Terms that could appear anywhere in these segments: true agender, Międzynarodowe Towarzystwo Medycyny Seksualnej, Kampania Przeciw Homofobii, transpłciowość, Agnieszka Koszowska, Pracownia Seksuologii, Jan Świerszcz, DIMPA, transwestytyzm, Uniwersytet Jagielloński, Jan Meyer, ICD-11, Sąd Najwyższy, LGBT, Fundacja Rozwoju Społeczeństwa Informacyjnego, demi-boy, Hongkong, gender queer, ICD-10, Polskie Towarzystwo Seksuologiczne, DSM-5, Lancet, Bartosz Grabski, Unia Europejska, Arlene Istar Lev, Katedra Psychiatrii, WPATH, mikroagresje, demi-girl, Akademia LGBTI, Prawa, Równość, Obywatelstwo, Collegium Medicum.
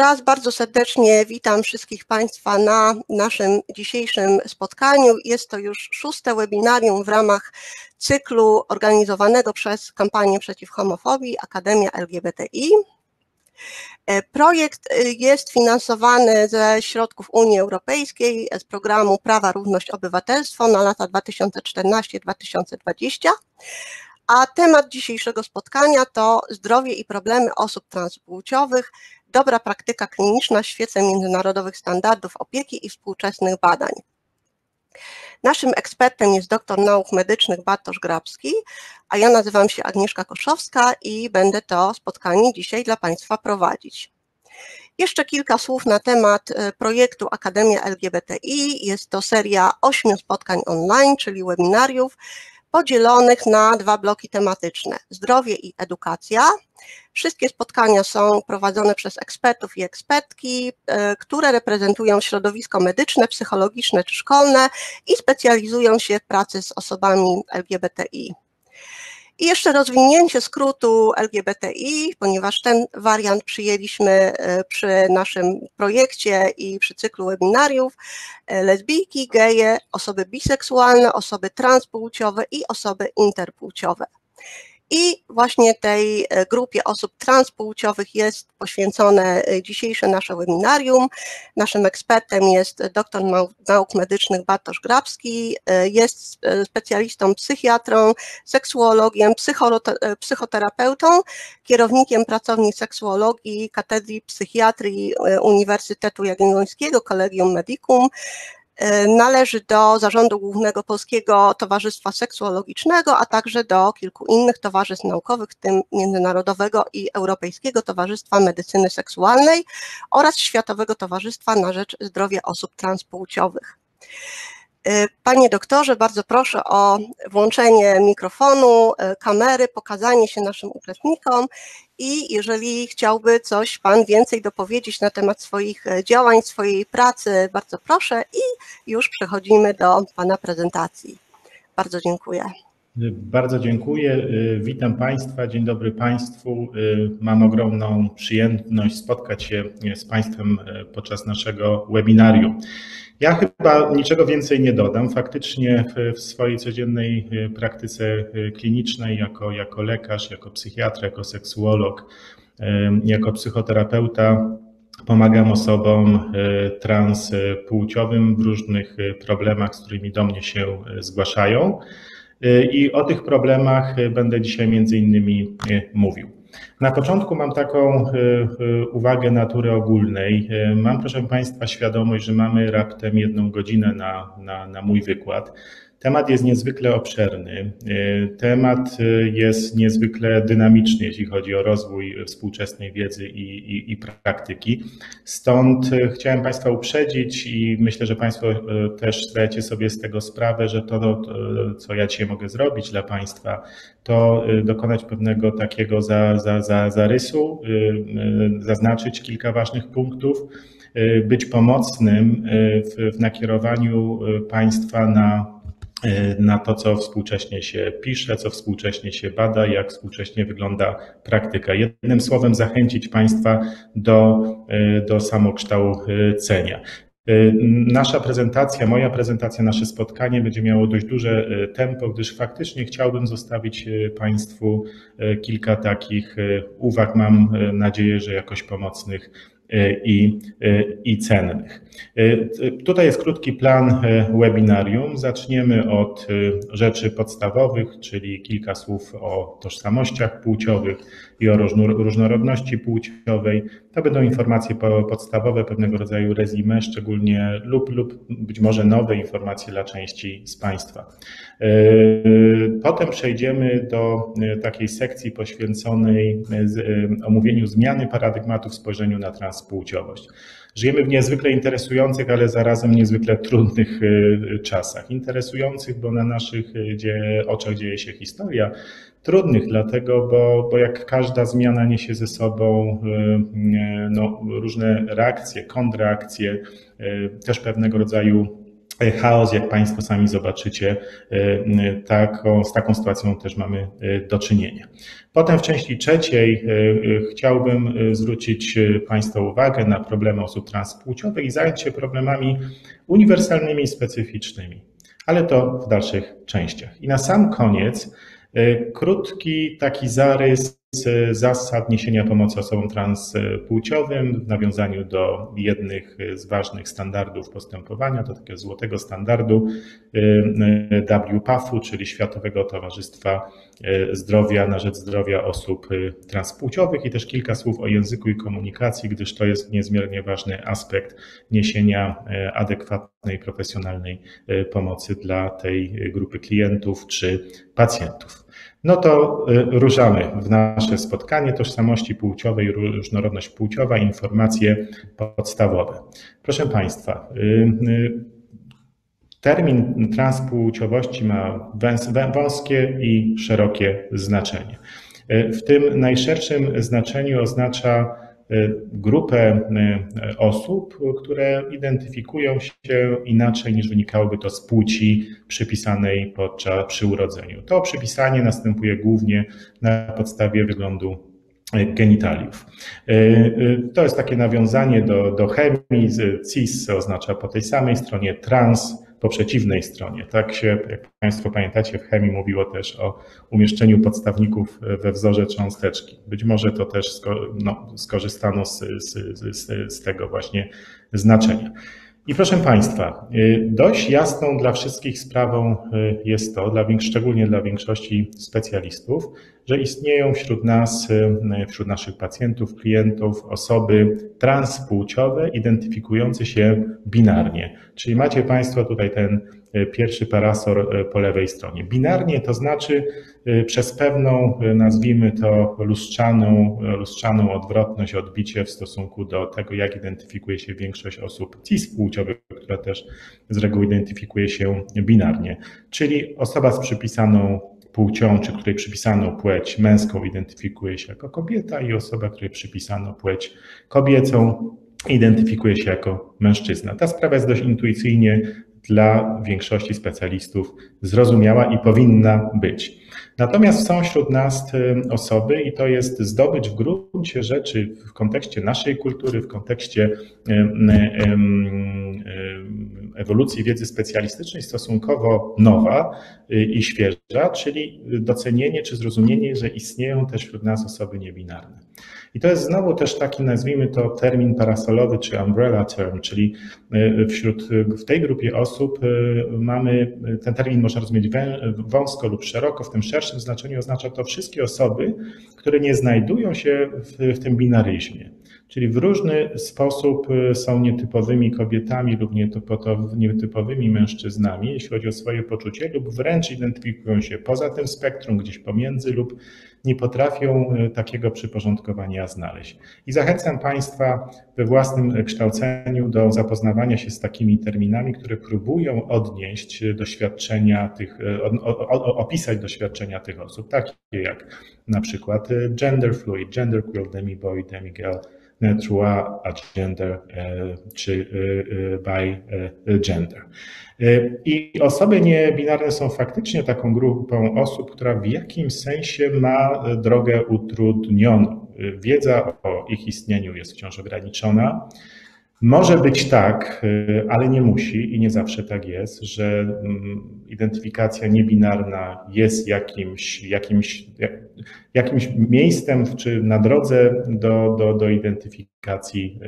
Raz bardzo serdecznie witam wszystkich Państwa na naszym dzisiejszym spotkaniu. Jest to już szóste webinarium w ramach cyklu organizowanego przez Kampanię Przeciw Homofobii, Akademia LGBTI. Projekt jest finansowany ze środków Unii Europejskiej z programu Prawa, Równość, Obywatelstwo na lata 2014-2020. A temat dzisiejszego spotkania to zdrowie i problemy osób transpłciowych, dobra praktyka kliniczna w świetle międzynarodowych standardów opieki i współczesnych badań. Naszym ekspertem jest doktor nauk medycznych Bartosz Grabski, a ja nazywam się Agnieszka Koszowska i będę to spotkanie dzisiaj dla Państwa prowadzić. Jeszcze kilka słów na temat projektu Akademia LGBTI. Jest to seria 8 spotkań online, czyli webinariów, podzielonych na 2 bloki tematyczne: zdrowie i edukacja. Wszystkie spotkania są prowadzone przez ekspertów i ekspertki, które reprezentują środowisko medyczne, psychologiczne czy szkolne i specjalizują się w pracy z osobami LGBTI. I jeszcze rozwinięcie skrótu LGBTI, ponieważ ten wariant przyjęliśmy przy naszym projekcie i przy cyklu webinariów: lesbijki, geje, osoby biseksualne, osoby transpłciowe i osoby interpłciowe. I właśnie tej grupie osób transpłciowych jest poświęcone dzisiejsze nasze webinarium. Naszym ekspertem jest doktor nauk medycznych Bartosz Grabski, jest specjalistą psychiatrą, seksuologiem, psychoterapeutą, kierownikiem pracowni seksuologii Katedry Psychiatrii Uniwersytetu Jagiellońskiego Collegium Medicum. Należy do Zarządu Głównego Polskiego Towarzystwa Seksuologicznego, a także do kilku innych towarzystw naukowych, w tym Międzynarodowego i Europejskiego Towarzystwa Medycyny Seksualnej oraz Światowego Towarzystwa na Rzecz Zdrowia Osób Transpłciowych. Panie doktorze, bardzo proszę o włączenie mikrofonu, kamery, pokazanie się naszym uczestnikom i jeżeli chciałby coś Pan więcej dopowiedzieć na temat swoich działań, swojej pracy, bardzo proszę i już przechodzimy do Pana prezentacji. Bardzo dziękuję. Bardzo dziękuję. Witam Państwa. Dzień dobry Państwu. Mam ogromną przyjemność spotkać się z Państwem podczas naszego webinarium. Ja chyba niczego więcej nie dodam. Faktycznie w swojej codziennej praktyce klinicznej jako lekarz, jako psychiatra, jako seksuolog, jako psychoterapeuta pomagam osobom transpłciowym w różnych problemach, z którymi do mnie się zgłaszają. I o tych problemach będę dzisiaj między innymi mówił. Na początku mam taką uwagę natury ogólnej. Mam, proszę Państwa, świadomość, że mamy raptem 1 godzinę na mój wykład. Temat jest niezwykle obszerny, temat jest niezwykle dynamiczny, jeśli chodzi o rozwój współczesnej wiedzy i praktyki. Stąd chciałem Państwa uprzedzić i myślę, że Państwo też zdajecie sobie z tego sprawę, że to, co ja dzisiaj mogę zrobić dla Państwa, to dokonać pewnego takiego zarysu, zaznaczyć kilka ważnych punktów, być pomocnym w nakierowaniu Państwa na to, co współcześnie się pisze, co współcześnie się bada, jak współcześnie wygląda praktyka. Jednym słowem zachęcić Państwa do samokształcenia. Nasza prezentacja, moja prezentacja, nasze spotkanie będzie miało dość duże tempo, gdyż faktycznie chciałbym zostawić Państwu kilka takich uwag, mam nadzieję, że jakoś pomocnych i cennych. Tutaj jest krótki plan webinarium. Zaczniemy od rzeczy podstawowych, czyli kilka słów o tożsamościach płciowych i o różnorodności płciowej. To będą informacje podstawowe, pewnego rodzaju resume, szczególnie lub być może nowe informacje dla części z Państwa. Potem przejdziemy do takiej sekcji poświęconej omówieniu zmiany paradygmatu w spojrzeniu na transpłciowość. Żyjemy w niezwykle interesujących, ale zarazem niezwykle trudnych czasach. Interesujących, bo na naszych oczach dzieje się historia. Trudnych dlatego, bo jak każda zmiana niesie ze sobą różne reakcje, kontrreakcje, też pewnego rodzaju powstaje chaos, jak Państwo sami zobaczycie, z taką sytuacją też mamy do czynienia. Potem w części trzeciej chciałbym zwrócić Państwa uwagę na problemy osób transpłciowych i zająć się problemami uniwersalnymi i specyficznymi, ale to w dalszych częściach. I na sam koniec krótki taki zarys zasad niesienia pomocy osobom transpłciowym w nawiązaniu do jednych z ważnych standardów postępowania, do takiego złotego standardu WPATH-u, czyli Światowego Towarzystwa Zdrowia na Rzecz Zdrowia Osób Transpłciowych, i też kilka słów o języku i komunikacji, gdyż to jest niezmiernie ważny aspekt niesienia adekwatnej, profesjonalnej pomocy dla tej grupy klientów czy pacjentów. No to ruszamy w nasze spotkanie tożsamości płciowej, różnorodność płciowa, informacje podstawowe. Proszę Państwa, termin transpłciowości ma wąskie i szerokie znaczenie. W tym najszerszym znaczeniu oznacza grupę osób, które identyfikują się inaczej niż wynikałoby to z płci przypisanej przy urodzeniu. To przypisanie następuje głównie na podstawie wyglądu genitaliów. To jest takie nawiązanie do chemii. Cis oznacza po tej samej stronie, trans po przeciwnej stronie. Tak się, jak Państwo pamiętacie, w chemii mówiło też o umieszczeniu podstawników we wzorze cząsteczki. Być może to też skorzystano z tego właśnie znaczenia. I proszę Państwa, dość jasną dla wszystkich sprawą jest to, szczególnie dla większości specjalistów, że istnieją wśród nas, wśród naszych pacjentów, klientów osoby transpłciowe identyfikujące się binarnie. Czyli macie Państwo tutaj ten pierwszy parasol po lewej stronie. Binarnie to znaczy przez pewną, nazwijmy to, lustrzaną odwrotność, odbicie w stosunku do tego, jak identyfikuje się większość osób cispłciowych, która też z reguły identyfikuje się binarnie. Czyli osoba z przypisaną płcią, czy której przypisano płeć męską, identyfikuje się jako kobieta, i osoba, której przypisano płeć kobiecą, identyfikuje się jako mężczyzna. Ta sprawa jest dość intuicyjnie dla większości specjalistów zrozumiała i powinna być. Natomiast są wśród nas osoby, i to jest zdobycz w gruncie rzeczy w kontekście naszej kultury, w kontekście ewolucji wiedzy specjalistycznej, stosunkowo nowa i świeża, czyli docenienie czy zrozumienie, że istnieją też wśród nas osoby niebinarne. I to jest znowu też taki, nazwijmy to, termin parasolowy czy umbrella term, czyli w tej grupie osób mamy, ten termin można rozumieć wąsko lub szeroko. W tym szerszym znaczeniu oznacza to wszystkie osoby, które nie znajdują się w tym binaryzmie, czyli w różny sposób są nietypowymi kobietami lub nietypowymi mężczyznami, jeśli chodzi o swoje poczucie, lub wręcz identyfikują się poza tym spektrum, gdzieś pomiędzy, lub nie potrafią takiego przyporządkowania znaleźć. I zachęcam Państwa we własnym kształceniu do zapoznawania się z takimi terminami, które próbują odnieść doświadczenia tych, opisać doświadczenia tych osób, takie jak na przykład gender fluid, gender queer, demi-boy, demi-girl, true agender czy by gender. I osoby niebinarne są faktycznie taką grupą osób, która w jakimś sensie ma drogę utrudnioną. Wiedza o ich istnieniu jest wciąż ograniczona. Może być tak, ale nie musi i nie zawsze tak jest, że identyfikacja niebinarna jest jakimś miejscem czy na drodze do identyfikacji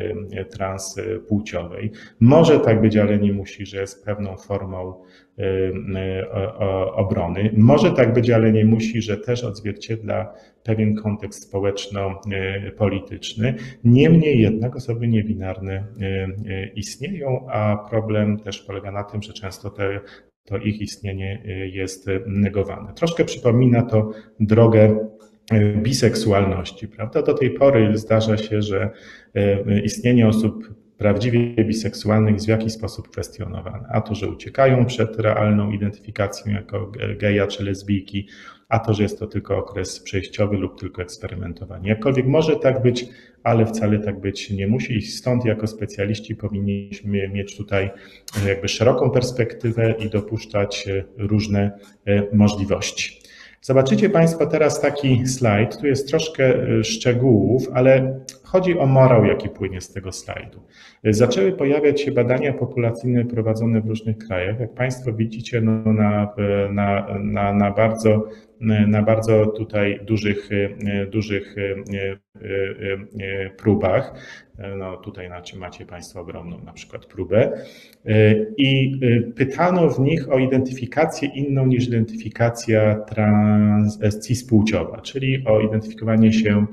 transpłciowej. Może tak być, ale nie musi, że jest pewną formą obrony. Może tak być, ale nie musi, że też odzwierciedla pewien kontekst społeczno-polityczny. Niemniej jednak osoby niebinarne istnieją, a problem też polega na tym, że często to ich istnienie jest negowane. Troszkę przypomina to drogę biseksualności, prawda? Do tej pory zdarza się, że istnienie osób prawdziwie biseksualnych jest w jakiś sposób kwestionowane. A to, że uciekają przed realną identyfikacją jako geja czy lesbijki, a to, że jest to tylko okres przejściowy lub tylko eksperymentowanie. Jakkolwiek może tak być, ale wcale tak być nie musi i stąd jako specjaliści powinniśmy mieć tutaj jakby szeroką perspektywę i dopuszczać różne możliwości. Zobaczycie Państwo teraz taki slajd, tu jest troszkę szczegółów, ale chodzi o morał, jaki płynie z tego slajdu. Zaczęły pojawiać się badania populacyjne prowadzone w różnych krajach. Jak Państwo widzicie, no na bardzo tutaj dużych próbach. No tutaj macie Państwo ogromną na przykład próbę. I pytano w nich o identyfikację inną niż identyfikacja cispłciowa, czyli o identyfikowanie się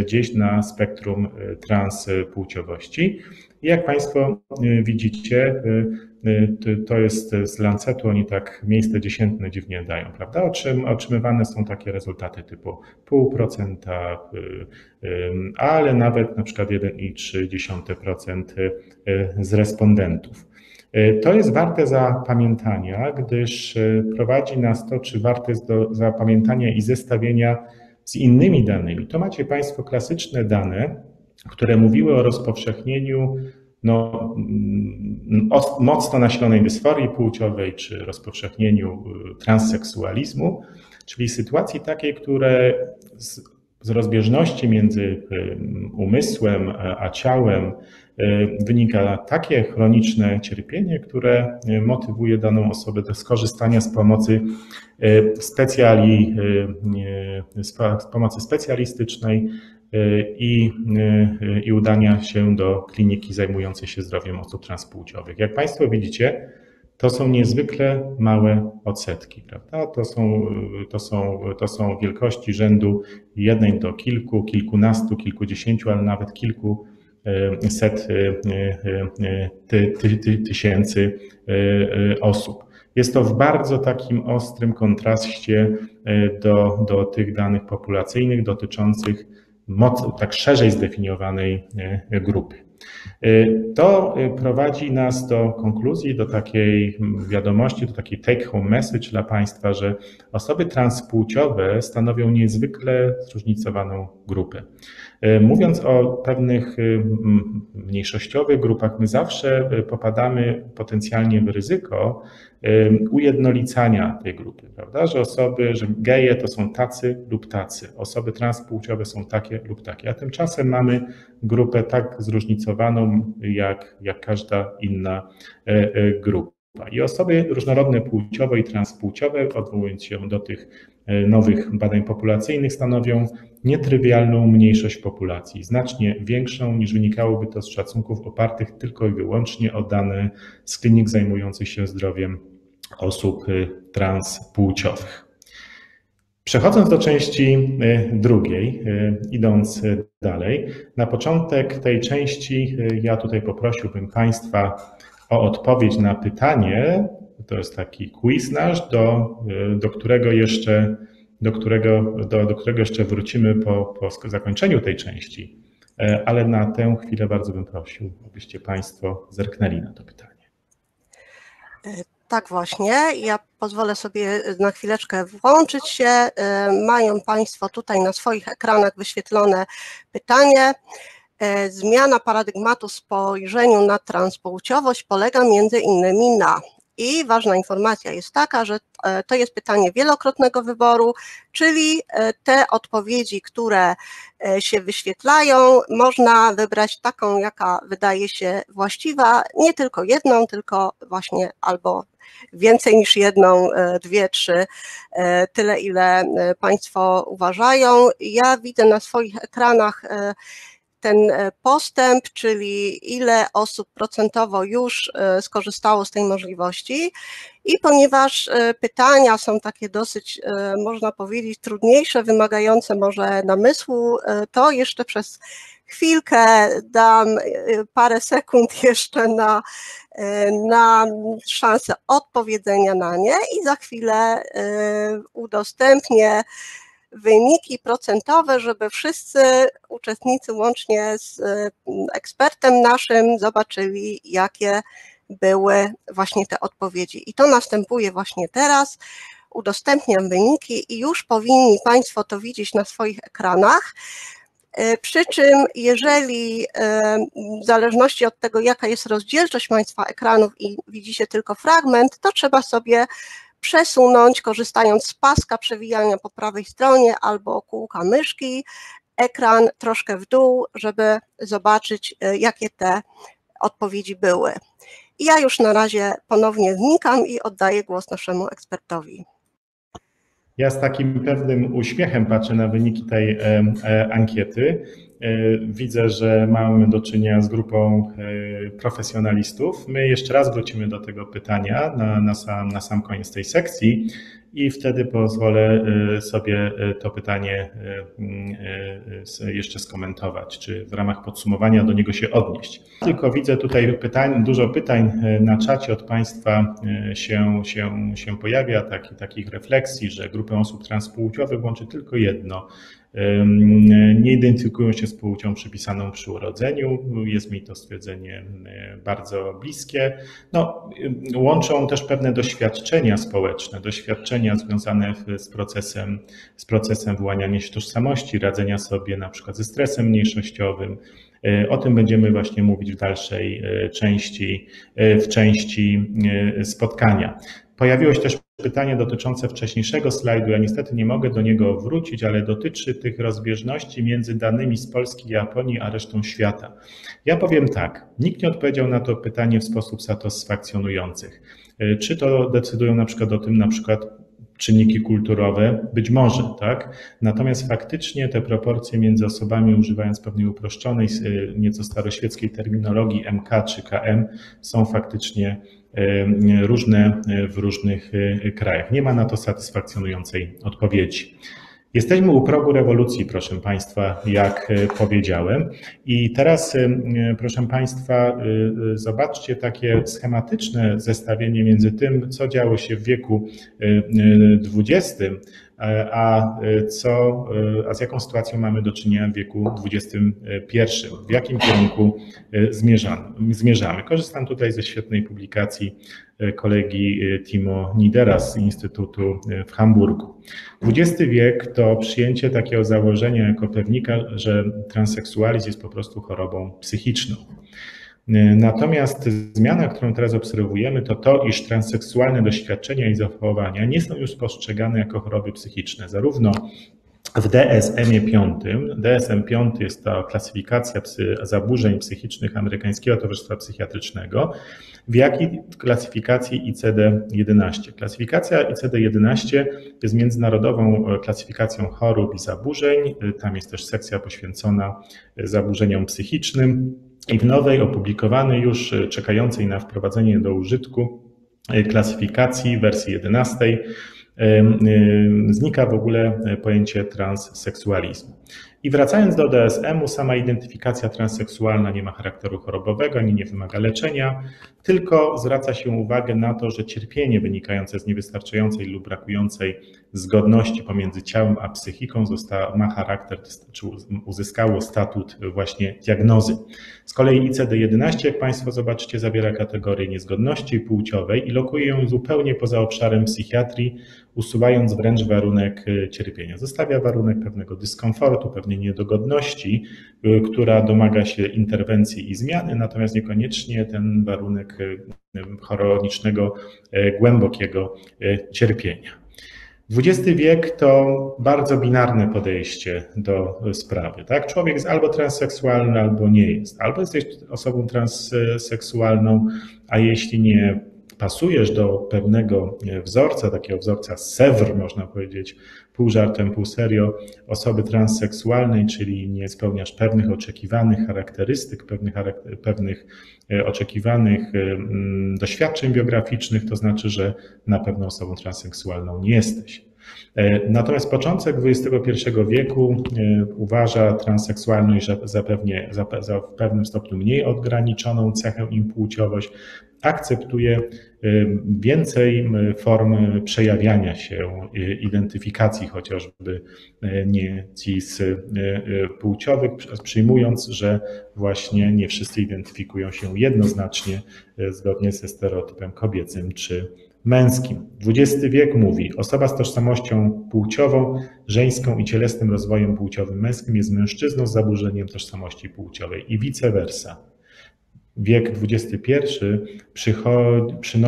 gdzieś na spektrum transpłciowości. I jak Państwo widzicie, to jest z Lancetu, oni tak miejsce dziesiętne dziwnie dają, prawda? Otrzymywane są takie rezultaty typu 0,5%, ale nawet na przykład 1,3% z respondentów. To jest warte zapamiętania, gdyż prowadzi nas to, czy warte jest do zapamiętania i zestawienia z innymi danymi. To macie Państwo klasyczne dane, które mówiły o rozpowszechnieniu mocno nasilonej dysforii płciowej czy rozpowszechnieniu transseksualizmu, czyli sytuacji takiej, które z rozbieżności między umysłem a ciałem wynika takie chroniczne cierpienie, które motywuje daną osobę do skorzystania z pomocy specjalistycznej i udania się do kliniki zajmującej się zdrowiem osób transpłciowych. Jak Państwo widzicie, to są niezwykle małe odsetki, prawda? To są wielkości rzędu jednej do kilku, kilkunastu, kilkudziesięciu, ale nawet kilkuset tysięcy osób. Jest to w bardzo takim ostrym kontraście do tych danych populacyjnych dotyczących tak szerzej zdefiniowanej grupy. To prowadzi nas do konkluzji, do takiej wiadomości, do takiej take-home message dla Państwa, że osoby transpłciowe stanowią niezwykle zróżnicowaną grupę. Mówiąc o pewnych mniejszościowych grupach, my zawsze popadamy potencjalnie w ryzyko ujednolicania tej grupy, prawda? Że geje to są tacy lub tacy, osoby transpłciowe są takie lub takie, a tymczasem mamy grupę tak zróżnicowaną jak każda inna grupa. I osoby różnorodne płciowo i transpłciowe, odwołując się do tych nowych badań populacyjnych, stanowią nietrywialną mniejszość populacji, znacznie większą niż wynikałoby to z szacunków opartych tylko i wyłącznie o dane z klinik zajmujących się zdrowiem osób transpłciowych. Przechodząc do części drugiej, idąc dalej, na początek tej części ja tutaj poprosiłbym Państwa o odpowiedź na pytanie, to jest taki quiz nasz, do którego jeszcze wrócimy po zakończeniu tej części, ale na tę chwilę bardzo bym prosił, abyście Państwo zerknęli na to pytanie. Tak właśnie, ja pozwolę sobie na chwileczkę włączyć się. Mają Państwo tutaj na swoich ekranach wyświetlone pytanie. Zmiana paradygmatu w spojrzeniu na transpłciowość polega między innymi na... I ważna informacja jest taka, że to jest pytanie wielokrotnego wyboru, czyli te odpowiedzi, które się wyświetlają, można wybrać taką, jaka wydaje się właściwa, nie tylko jedną, tylko właśnie albo więcej niż jedną, dwie, trzy, tyle ile Państwo uważają. Ja widzę na swoich ekranach ten postęp, czyli ile osób procentowo już skorzystało z tej możliwości. I ponieważ pytania są takie dosyć, można powiedzieć, trudniejsze, wymagające może namysłu, to jeszcze przez chwilkę dam parę sekund jeszcze na szansę odpowiedzenia na nie i za chwilę udostępnię wyniki procentowe, żeby wszyscy uczestnicy łącznie z ekspertem naszym zobaczyli, jakie były właśnie te odpowiedzi. I to następuje właśnie teraz. Udostępniam wyniki i już powinni Państwo to widzieć na swoich ekranach. Przy czym jeżeli w zależności od tego, jaka jest rozdzielczość Państwa ekranów i widzicie tylko fragment, to trzeba sobie przesunąć, korzystając z paska przewijania po prawej stronie albo kółka myszki, ekran troszkę w dół, żeby zobaczyć, jakie te odpowiedzi były. I ja już na razie ponownie znikam i oddaję głos naszemu ekspertowi. Ja z takim pewnym uśmiechem patrzę na wyniki tej ankiety. Widzę, że mamy do czynienia z grupą profesjonalistów. My jeszcze raz wrócimy do tego pytania na sam koniec tej sekcji i wtedy pozwolę sobie to pytanie jeszcze skomentować, czy w ramach podsumowania do niego się odnieść. Tylko widzę tutaj dużo pytań na czacie od Państwa się pojawia, takich refleksji, że grupę osób transpłciowych łączy tylko jedno. Nie identyfikują się z płcią przypisaną przy urodzeniu, jest mi to stwierdzenie bardzo bliskie. No, łączą też pewne doświadczenia społeczne, doświadczenia związane z procesem wyłaniania się tożsamości, radzenia sobie na przykład ze stresem mniejszościowym. O tym będziemy właśnie mówić w dalszej części spotkania. Pojawiło się też pytanie dotyczące wcześniejszego slajdu. Ja niestety nie mogę do niego wrócić, ale dotyczy tych rozbieżności między danymi z Polski, Japonii, a resztą świata. Ja powiem tak, nikt nie odpowiedział na to pytanie w sposób satysfakcjonujący. Czy to decydują na przykład o tym czynniki kulturowe? Być może, tak? Natomiast faktycznie te proporcje między osobami, używając pewnej uproszczonej, nieco staroświeckiej terminologii MK czy KM, są faktycznie różne w różnych krajach. Nie ma na to satysfakcjonującej odpowiedzi. Jesteśmy u progu rewolucji, proszę Państwa, jak powiedziałem. I teraz, proszę Państwa, zobaczcie takie schematyczne zestawienie między tym, co działo się w wieku XX, a z jaką sytuacją mamy do czynienia w wieku XXI, w jakim kierunku zmierzamy. Korzystam tutaj ze świetnej publikacji kolegi Timo Nidera z Instytutu w Hamburgu. XX wiek to przyjęcie takiego założenia jako pewnika, że transseksualizm jest po prostu chorobą psychiczną. Natomiast zmiana, którą teraz obserwujemy, to to, iż transseksualne doświadczenia i zachowania nie są już postrzegane jako choroby psychiczne. Zarówno w DSM-ie 5, DSM-5 jest to klasyfikacja zaburzeń psychicznych Amerykańskiego Towarzystwa Psychiatrycznego, jak i w klasyfikacji ICD-11. Klasyfikacja ICD-11 jest międzynarodową klasyfikacją chorób i zaburzeń, tam jest też sekcja poświęcona zaburzeniom psychicznym. I w nowej, opublikowanej już, czekającej na wprowadzenie do użytku klasyfikacji wersji 11 znika w ogóle pojęcie transseksualizmu. I wracając do DSM-u, sama identyfikacja transseksualna nie ma charakteru chorobowego, ani nie wymaga leczenia, tylko zwraca się uwagę na to, że cierpienie wynikające z niewystarczającej lub brakującej zgodności pomiędzy ciałem a psychiką ma charakter, czy uzyskało statut właśnie diagnozy. Z kolei ICD-11, jak Państwo zobaczycie, zawiera kategorię niezgodności płciowej i lokuje ją zupełnie poza obszarem psychiatrii, usuwając wręcz warunek cierpienia. Zostawia warunek pewnego dyskomfortu, pewnej niedogodności, która domaga się interwencji i zmiany, natomiast niekoniecznie ten warunek chronicznego, głębokiego cierpienia. XX wiek to bardzo binarne podejście do sprawy, tak? Człowiek jest albo transseksualny, albo nie jest. Albo jesteś osobą transseksualną, a jeśli nie pasujesz do pewnego wzorca, takiego wzorca SEWR, można powiedzieć, pół żartem, pół serio, osoby transseksualnej, czyli nie spełniasz pewnych oczekiwanych charakterystyk, pewnych oczekiwanych doświadczeń biograficznych, to znaczy, że na pewno osobą transseksualną nie jesteś. Natomiast początek XXI wieku uważa transseksualność za w pewnym stopniu mniej odgraniczoną cechę i płciowość, akceptuje więcej form przejawiania się, identyfikacji chociażby nie cis płciowych, przyjmując, że właśnie nie wszyscy identyfikują się jednoznacznie zgodnie ze stereotypem kobiecym czy męskim. XX wiek mówi: osoba z tożsamością płciową, żeńską i cielesnym rozwojem płciowym męskim jest mężczyzną z zaburzeniem tożsamości płciowej i vice versa. Wiek XXI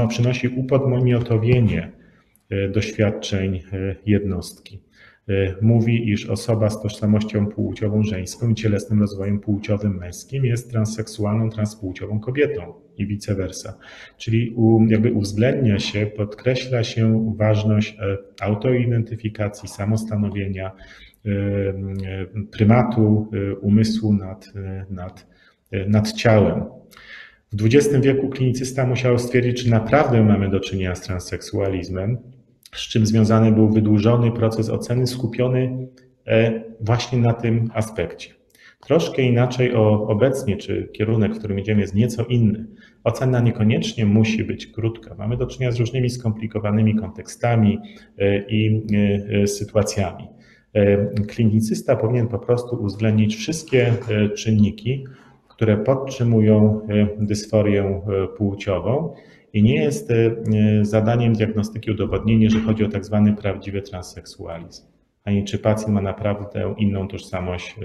przynosi upodmiotowienie doświadczeń jednostki. Mówi, iż osoba z tożsamością płciową żeńską i cielesnym rozwojem płciowym męskim jest transseksualną, transpłciową kobietą i vice versa. Czyli jakby uwzględnia się, podkreśla się ważność autoidentyfikacji, samostanowienia, prymatu umysłu nad ciałem. W XX wieku klinicysta musiał stwierdzić, czy naprawdę mamy do czynienia z transseksualizmem, z czym związany był wydłużony proces oceny skupiony właśnie na tym aspekcie. Troszkę inaczej obecnie, czy kierunek, w którym idziemy, jest nieco inny. Ocena niekoniecznie musi być krótka. Mamy do czynienia z różnymi skomplikowanymi kontekstami i sytuacjami. Klinicysta powinien po prostu uwzględnić wszystkie czynniki, które podtrzymują dysforię płciową, i nie jest zadaniem diagnostyki udowodnienie, że chodzi o tak zwany prawdziwy transseksualizm, ani czy pacjent ma naprawdę inną tożsamość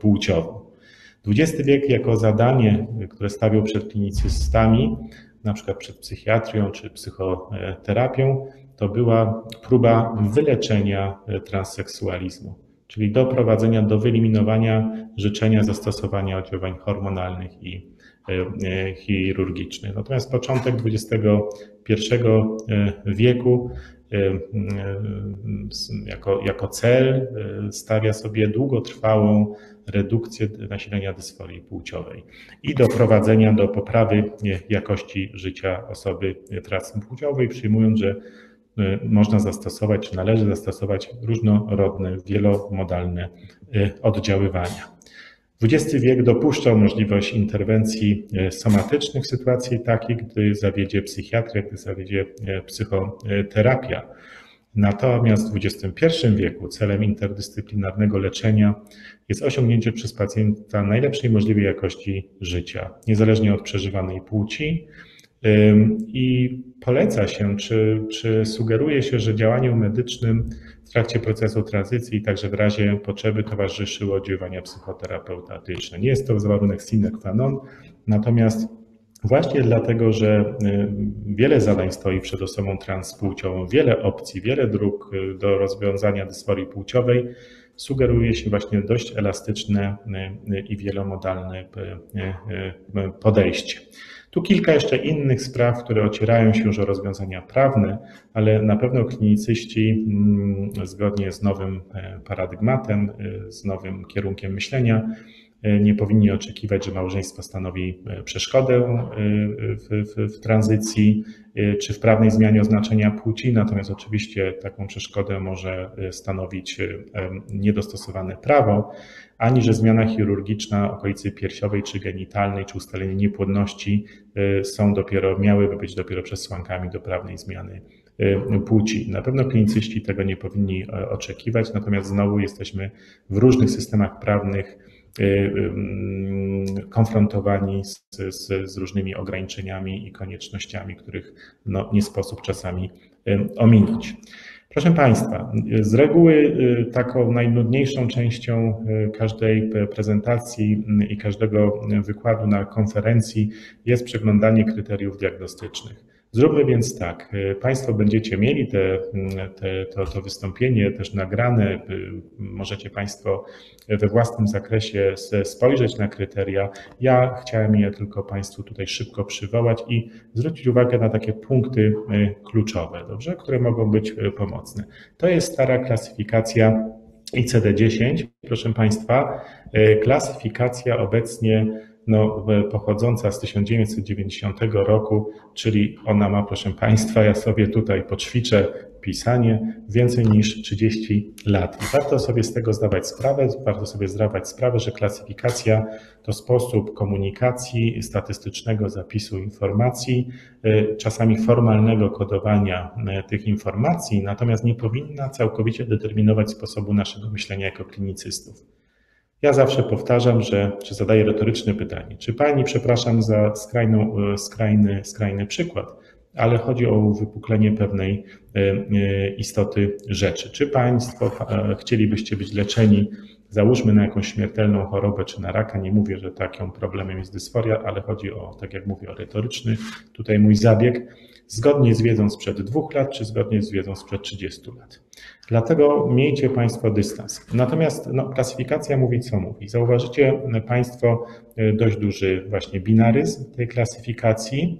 płciową. XX wiek jako zadanie, które stawiał przed klinicystami, na przykład przed psychiatrią czy psychoterapią, to była próba wyleczenia transseksualizmu, czyli doprowadzenia do wyeliminowania życzenia zastosowania oddziaływań hormonalnych i chirurgicznych. Natomiast początek XXI wieku jako cel stawia sobie długotrwałą redukcję nasilenia dysforii płciowej i doprowadzenia do poprawy jakości życia osoby transpłciowej, przyjmując, że można zastosować, czy należy zastosować różnorodne, wielomodalne oddziaływania. XX wiek dopuszczał możliwość interwencji somatycznych w sytuacji takiej, gdy zawiedzie psychiatria, gdy zawiedzie psychoterapia. Natomiast w XXI wieku celem interdyscyplinarnego leczenia jest osiągnięcie przez pacjenta najlepszej możliwej jakości życia, niezależnie od przeżywanej płci. I poleca się, czy sugeruje się, że działaniu medycznym w trakcie procesu tranzycji, także w razie potrzeby, towarzyszyły oddziaływania psychoterapeutyczne. Nie jest to warunek sine qua non, natomiast właśnie dlatego, że wiele zadań stoi przed osobą transpłciową, wiele opcji, wiele dróg do rozwiązania dysforii płciowej, sugeruje się właśnie dość elastyczne i wielomodalne podejście. Tu kilka jeszcze innych spraw, które ocierają się już o rozwiązania prawne, ale na pewno klinicyści zgodnie z nowym paradygmatem, z nowym kierunkiem myślenia nie powinni oczekiwać, że małżeństwo stanowi przeszkodę w tranzycji czy w prawnej zmianie oznaczenia płci, natomiast oczywiście taką przeszkodę może stanowić niedostosowane prawo, ani że zmiana chirurgiczna okolicy piersiowej czy genitalnej, czy ustalenie niepłodności miałyby być dopiero przesłankami do prawnej zmiany płci. Na pewno klinicyści tego nie powinni oczekiwać, natomiast znowu jesteśmy w różnych systemach prawnych konfrontowani z różnymi ograniczeniami i koniecznościami, których nie sposób czasami ominąć. Proszę Państwa, z reguły taką najnudniejszą częścią każdej prezentacji i każdego wykładu na konferencji jest przeglądanie kryteriów diagnostycznych. Zróbmy więc tak, Państwo będziecie mieli to wystąpienie też nagrane, możecie Państwo we własnym zakresie spojrzeć na kryteria. Ja chciałem je tylko Państwu tutaj szybko przywołać i zwrócić uwagę na takie punkty kluczowe, dobrze, które mogą być pomocne. To jest stara klasyfikacja ICD-10, proszę Państwa, klasyfikacja obecnie no, pochodząca z 1990 roku, czyli ona ma, proszę Państwa, ja sobie tutaj poćwiczę pisanie, więcej niż 30 lat. I warto sobie z tego zdawać sprawę, że klasyfikacja to sposób komunikacji, statystycznego zapisu informacji, czasami formalnego kodowania tych informacji, natomiast nie powinna całkowicie determinować sposobu naszego myślenia jako klinicystów. Ja zawsze powtarzam, czy zadaję retoryczne pytanie, czy pani, przepraszam za skrajny przykład, ale chodzi o uwypuklenie pewnej istoty rzeczy. Czy państwo chcielibyście być leczeni, załóżmy, na jakąś śmiertelną chorobę czy na raka? Nie mówię, że takim problemem jest dysforia, ale chodzi o, tak jak mówię, o retoryczny tutaj mój zabieg. Zgodnie z wiedzą sprzed 2 lat, czy zgodnie z wiedzą sprzed 30 lat. Dlatego miejcie Państwo dystans. Natomiast no, klasyfikacja mówi, co mówi. Zauważycie Państwo dość duży właśnie binaryzm tej klasyfikacji.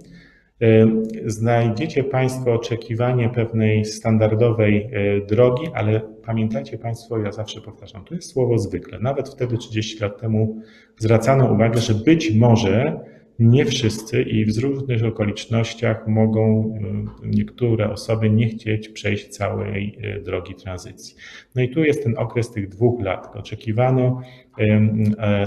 Znajdziecie Państwo oczekiwanie pewnej standardowej drogi, ale pamiętajcie Państwo, ja zawsze powtarzam, to jest słowo zwykle. Nawet wtedy 30 lat temu zwracano uwagę, że być może nie wszyscy i w różnych okolicznościach mogą niektóre osoby nie chcieć przejść całej drogi tranzycji. No i tu jest ten okres tych 2 lat. Oczekiwano,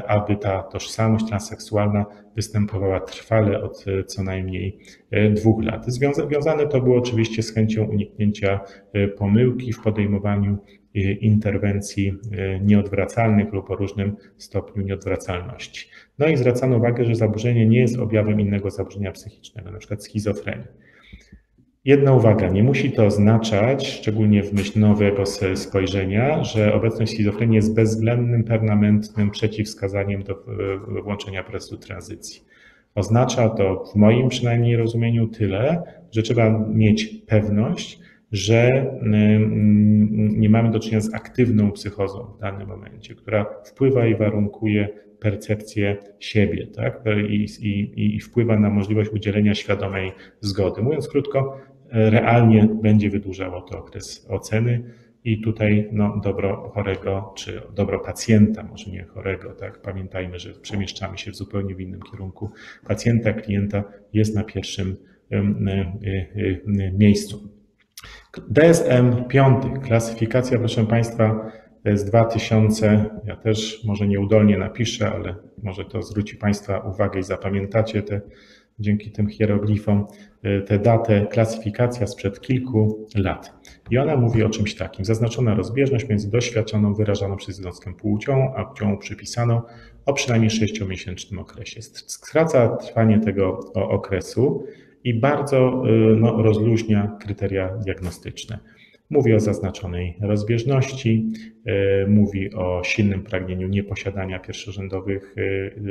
aby ta tożsamość transseksualna występowała trwale od co najmniej 2 lat. Związane to było oczywiście z chęcią uniknięcia pomyłki w podejmowaniu interwencji nieodwracalnych lub o różnym stopniu nieodwracalności. No i zwracano uwagę, że zaburzenie nie jest objawem innego zaburzenia psychicznego, na przykład schizofrenii. Jedna uwaga, nie musi to oznaczać, szczególnie w myśl nowego spojrzenia, że obecność schizofrenii jest bezwzględnym, permanentnym przeciwwskazaniem do włączenia procesu tranzycji. Oznacza to, w moim przynajmniej rozumieniu, tyle, że trzeba mieć pewność, że nie mamy do czynienia z aktywną psychozą w danym momencie, która wpływa i warunkuje percepcję siebie, tak? I wpływa na możliwość udzielenia świadomej zgody. Mówiąc krótko, realnie będzie wydłużało to okres oceny i tutaj no, dobro chorego, czy dobro pacjenta, może nie chorego, tak? Pamiętajmy, że przemieszczamy się w zupełnie innym kierunku. Pacjenta, klienta jest na pierwszym miejscu. DSM-5, klasyfikacja, proszę Państwa, z 2000, ja też może nieudolnie napiszę, ale może to zwróci Państwa uwagę i zapamiętacie te, dzięki tym hieroglifom, tę datę, klasyfikacja sprzed kilku lat. I ona mówi o czymś takim. Zaznaczona rozbieżność między doświadczoną, wyrażaną przez związkiem płcią, a płcią przypisaną o przynajmniej 6-miesięcznym okresie. Skraca trwanie tego okresu i bardzo no, rozluźnia kryteria diagnostyczne. Mówi o zaznaczonej rozbieżności, mówi o silnym pragnieniu nieposiadania pierwszorzędowych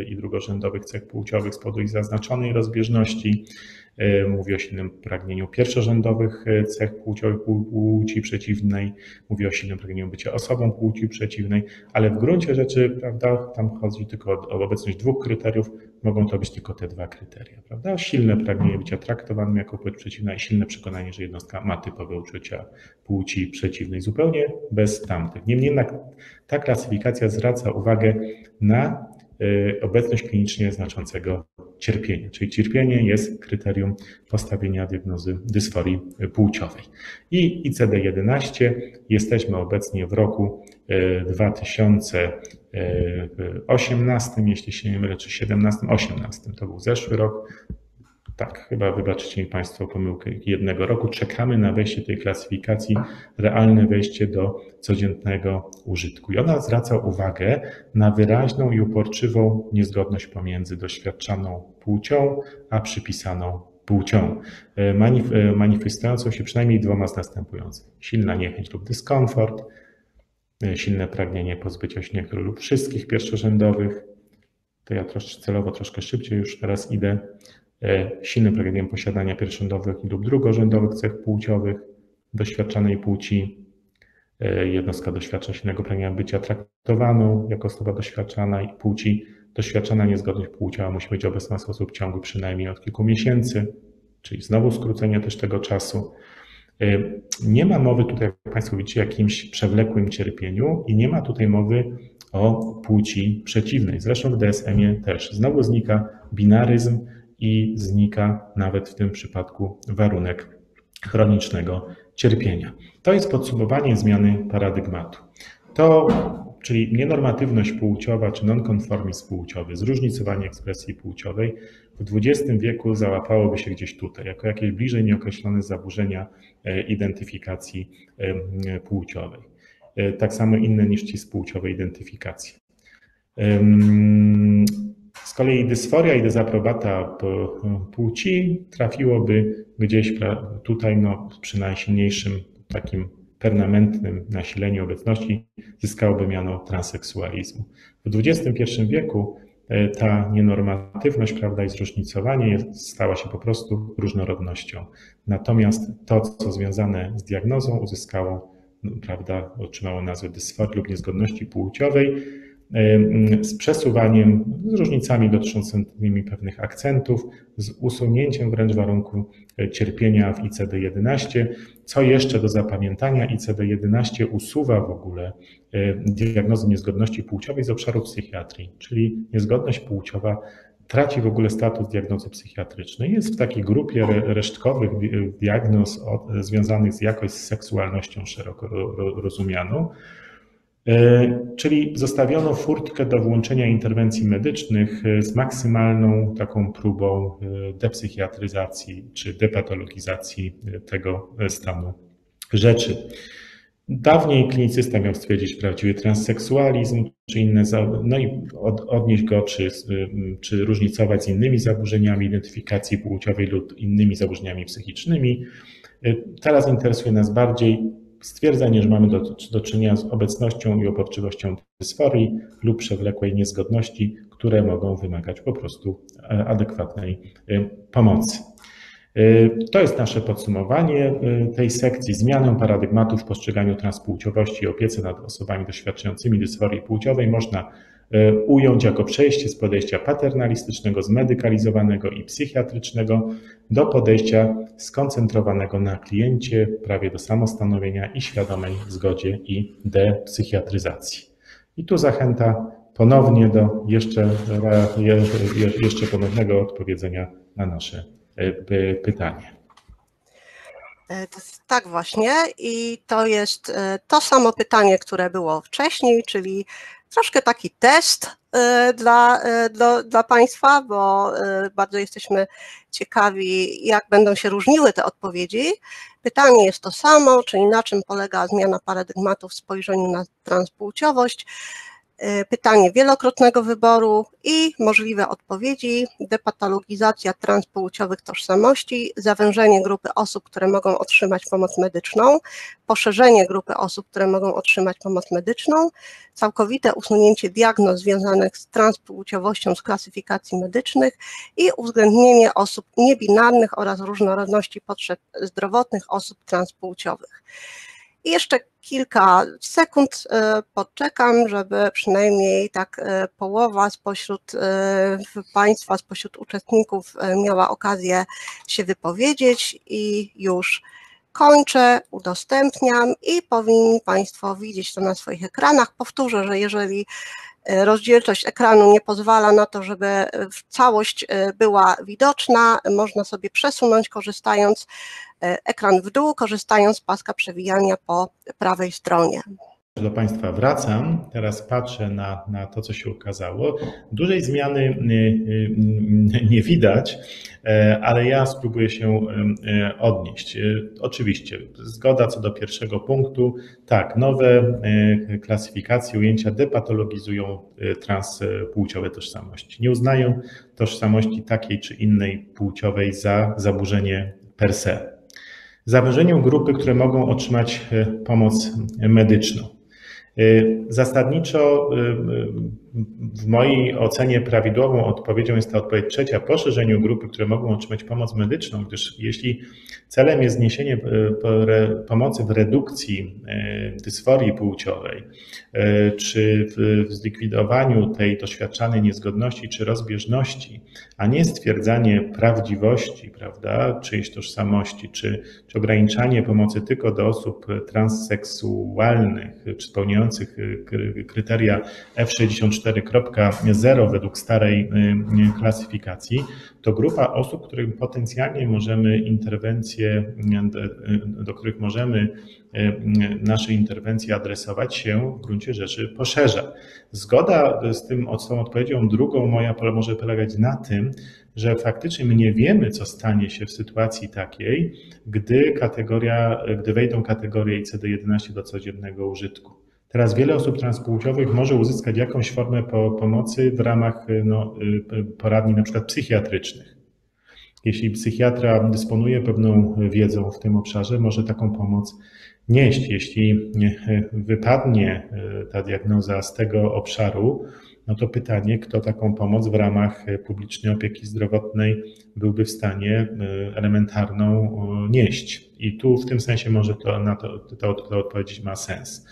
i drugorzędowych cech płciowych z powodu ich zaznaczonej rozbieżności, mówi o silnym pragnieniu pierwszorzędowych cech płciowych płci przeciwnej, mówi o silnym pragnieniu bycia osobą płci przeciwnej, ale w gruncie rzeczy, prawda, tam chodzi tylko o obecność 2 kryteriów, mogą to być tylko te 2 kryteria, prawda? Silne pragnienie bycia traktowanym jako płeć przeciwna i silne przekonanie, że jednostka ma typowe uczucia płci przeciwnej, zupełnie bez tamtych. Niemniej jednak ta klasyfikacja zwraca uwagę na obecność klinicznie znaczącego cierpienia, czyli cierpienie jest kryterium postawienia diagnozy dysforii płciowej. I ICD-11, jesteśmy obecnie w roku 2018, jeśli się nie mylę, czy 2017, 2018, to był zeszły rok. Tak, chyba wybaczycie mi Państwo pomyłkę 1 roku. Czekamy na wejście tej klasyfikacji, realne wejście do codziennego użytku. I ona zwraca uwagę na wyraźną i uporczywą niezgodność pomiędzy doświadczaną płcią a przypisaną płcią, manifestującą się przynajmniej 2 z następujących. Silna niechęć lub dyskomfort, silne pragnienie pozbycia się niektórych lub wszystkich pierwszorzędowych. To ja celowo troszkę szybciej już teraz idę. Silnym pragnieniem posiadania pierwszorzędowych lub drugorzędowych cech płciowych doświadczanej płci. Jednostka doświadcza silnego pragnienia bycia traktowaną jako osoba doświadczana i płci. Doświadczana niezgodność płciowa musi być obecna w sposób ciągły przynajmniej od kilku miesięcy, czyli znowu skrócenie też tego czasu. Nie ma mowy tutaj, jak Państwo widzicie, o jakimś przewlekłym cierpieniu i nie ma tutaj mowy o płci przeciwnej. Zresztą w DSM-ie też. Znowu znika binaryzm i znika nawet w tym przypadku warunek chronicznego cierpienia. To jest podsumowanie zmiany paradygmatu. To, czyli nienormatywność płciowa czy nonkonformizm płciowy, zróżnicowanie ekspresji płciowej w XX wieku załapałoby się gdzieś tutaj, jako jakieś bliżej nieokreślone zaburzenia identyfikacji płciowej. Tak samo inne niż ci z płciowej identyfikacji. Z kolei dysforia i dezaprobata płci trafiłoby gdzieś tutaj, no, przy najsilniejszym takim permanentnym nasileniu obecności zyskałoby miano transseksualizmu. W XXI wieku ta nienormatywność, prawda, i zróżnicowanie stała się po prostu różnorodnością. Natomiast to, co związane z diagnozą, uzyskało, prawda, otrzymało nazwę dysforii lub niezgodności płciowej z przesuwaniem, z różnicami dotyczącymi pewnych akcentów, z usunięciem wręcz warunku cierpienia w ICD-11. Co jeszcze do zapamiętania, ICD-11 usuwa w ogóle diagnozę niezgodności płciowej z obszaru psychiatrii, czyli niezgodność płciowa traci w ogóle status diagnozy psychiatrycznej. Jest w takiej grupie resztkowych diagnoz związanych z jakoś z seksualnością szeroko rozumianą. Czyli zostawiono furtkę do włączenia interwencji medycznych z maksymalną taką próbą depsychiatryzacji czy depatologizacji tego stanu rzeczy. Dawniej klinicysta miał stwierdzić prawdziwy transseksualizm czy inne, no i odnieść go czy różnicować z innymi zaburzeniami identyfikacji płciowej lub innymi zaburzeniami psychicznymi. Teraz interesuje nas bardziej stwierdzenie, że mamy do czynienia z obecnością i uporczywością dysforii lub przewlekłej niezgodności, które mogą wymagać po prostu adekwatnej pomocy. To jest nasze podsumowanie tej sekcji. Zmianę paradygmatu w postrzeganiu transpłciowości i opiece nad osobami doświadczającymi dysforii płciowej można ująć jako przejście z podejścia paternalistycznego, zmedykalizowanego i psychiatrycznego do podejścia skoncentrowanego na kliencie, prawie do samostanowienia i świadomej zgodzie i depsychiatryzacji. I tu zachęta ponownie do jeszcze ponownego odpowiedzenia na nasze pytanie. Tak właśnie i to jest to samo pytanie, które było wcześniej, czyli troszkę taki test dla Państwa, bo bardzo jesteśmy ciekawi, jak będą się różniły te odpowiedzi. Pytanie jest to samo, czyli na czym polega zmiana paradygmatu w spojrzeniu na transpłciowość, pytanie wielokrotnego wyboru i możliwe odpowiedzi, depatologizacja transpłciowych tożsamości, zawężenie grupy osób, które mogą otrzymać pomoc medyczną, poszerzenie grupy osób, które mogą otrzymać pomoc medyczną, całkowite usunięcie diagnoz związanych z transpłciowością z klasyfikacji medycznych i uwzględnienie osób niebinarnych oraz różnorodności potrzeb zdrowotnych osób transpłciowych. I jeszcze kilka sekund poczekam, żeby przynajmniej tak połowa spośród Państwa, spośród uczestników miała okazję się wypowiedzieć i już kończę, udostępniam i powinni Państwo widzieć to na swoich ekranach. Powtórzę, że jeżeli rozdzielczość ekranu nie pozwala na to, żeby całość była widoczna, można sobie przesunąć, korzystając ekran w dół, korzystając z paska przewijania po prawej stronie. Do Państwa wracam, teraz patrzę na to, co się ukazało. Dużej zmiany nie widać, ale ja spróbuję się odnieść. Oczywiście, zgoda co do pierwszego punktu. Tak, nowe klasyfikacje ujęcia depatologizują transpłciowe tożsamości. Nie uznają tożsamości takiej czy innej płciowej za zaburzenie per se. Zawężeniu grupy, które mogą otrzymać pomoc medyczną. Zasadniczo w mojej ocenie prawidłową odpowiedzią jest ta odpowiedź trzecia, poszerzeniu grupy, które mogą otrzymać pomoc medyczną, gdyż jeśli celem jest zniesienie pomocy w redukcji dysforii płciowej, czy w zlikwidowaniu tej doświadczanej niezgodności czy rozbieżności, a nie stwierdzanie prawdziwości, prawda, czyjejś tożsamości, czy ograniczanie pomocy tylko do osób transseksualnych, czy spełniających kryteria F64.0 według starej klasyfikacji, to grupa osób, którym potencjalnie możemy interwencje, do których możemy nasze interwencje adresować, się w gruncie rzeczy poszerza. Zgoda z tą odpowiedzią drugą moja może polegać na tym, że faktycznie my nie wiemy, co stanie się w sytuacji takiej, gdy wejdą kategorie ICD-11 do codziennego użytku. Teraz wiele osób transpłciowych może uzyskać jakąś formę pomocy w ramach poradni na przykład psychiatrycznych. Jeśli psychiatra dysponuje pewną wiedzą w tym obszarze, może taką pomoc nieść. Jeśli wypadnie ta diagnoza z tego obszaru, no to pytanie, kto taką pomoc w ramach publicznej opieki zdrowotnej byłby w stanie elementarną nieść. I tu w tym sensie może ta odpowiedź ma sens.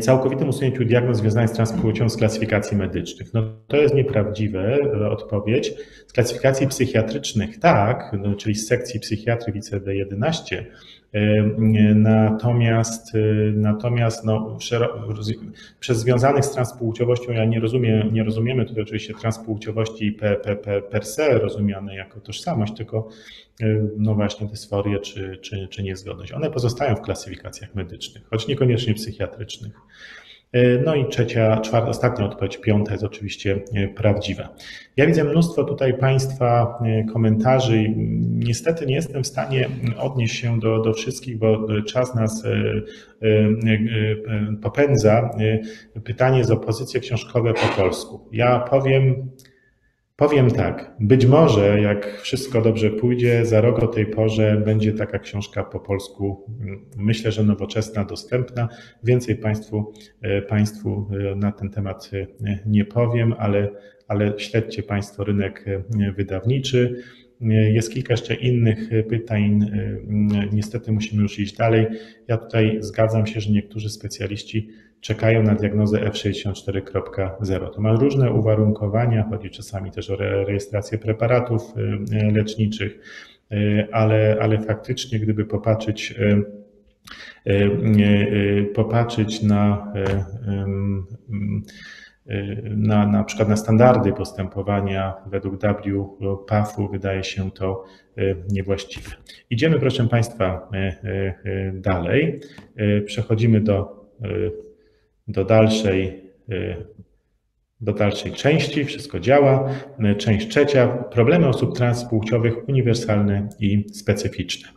Całkowitym usunięciu diagnoz związanych z transpłcią z klasyfikacji medycznych. No to jest nieprawdziwe odpowiedź. Z klasyfikacji psychiatrycznych tak, czyli z sekcji psychiatry w ICD-11, natomiast przez związanych z transpłciowością, ja nie rozumiemy tutaj oczywiście transpłciowości per se rozumiane jako tożsamość, tylko no właśnie dysforię czy niezgodność. One pozostają w klasyfikacjach medycznych, choć niekoniecznie psychiatrycznych. No i ostatnia odpowiedź, piąta, jest oczywiście prawdziwa. Ja widzę mnóstwo tutaj Państwa komentarzy. Niestety nie jestem w stanie odnieść się do wszystkich, bo czas nas popędza. Pytanie z opozycji książkowe po polsku. Ja powiem tak, być może jak wszystko dobrze pójdzie, za rok o tej porze będzie taka książka po polsku, myślę, że nowoczesna, dostępna. Więcej Państwu na ten temat nie powiem, ale śledźcie Państwo rynek wydawniczy. Jest kilka jeszcze innych pytań, niestety musimy już iść dalej. Ja tutaj zgadzam się, że niektórzy specjaliści czekają na diagnozę F64.0. To ma różne uwarunkowania, chodzi czasami też o rejestrację preparatów leczniczych, ale faktycznie gdyby popatrzeć na przykład na standardy postępowania według WPATH-u, wydaje się to niewłaściwe. Idziemy, proszę Państwa, dalej. Przechodzimy do dalszej części. Wszystko działa. Część trzecia. Problemy osób transpłciowych uniwersalne i specyficzne.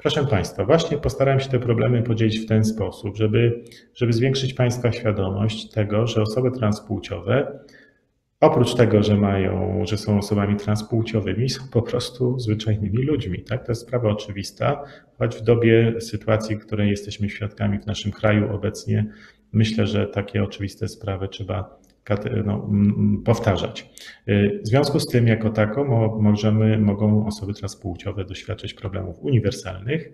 Proszę Państwa, właśnie postarałem się te problemy podzielić w ten sposób, żeby zwiększyć Państwa świadomość tego, że osoby transpłciowe, oprócz tego, że są osobami transpłciowymi, są po prostu zwyczajnymi ludźmi. Tak? To jest sprawa oczywista, choć w dobie sytuacji, której jesteśmy świadkami w naszym kraju obecnie, myślę, że takie oczywiste sprawy trzeba powtarzać. W związku z tym, jako tako, mogą osoby transpłciowe doświadczyć problemów uniwersalnych,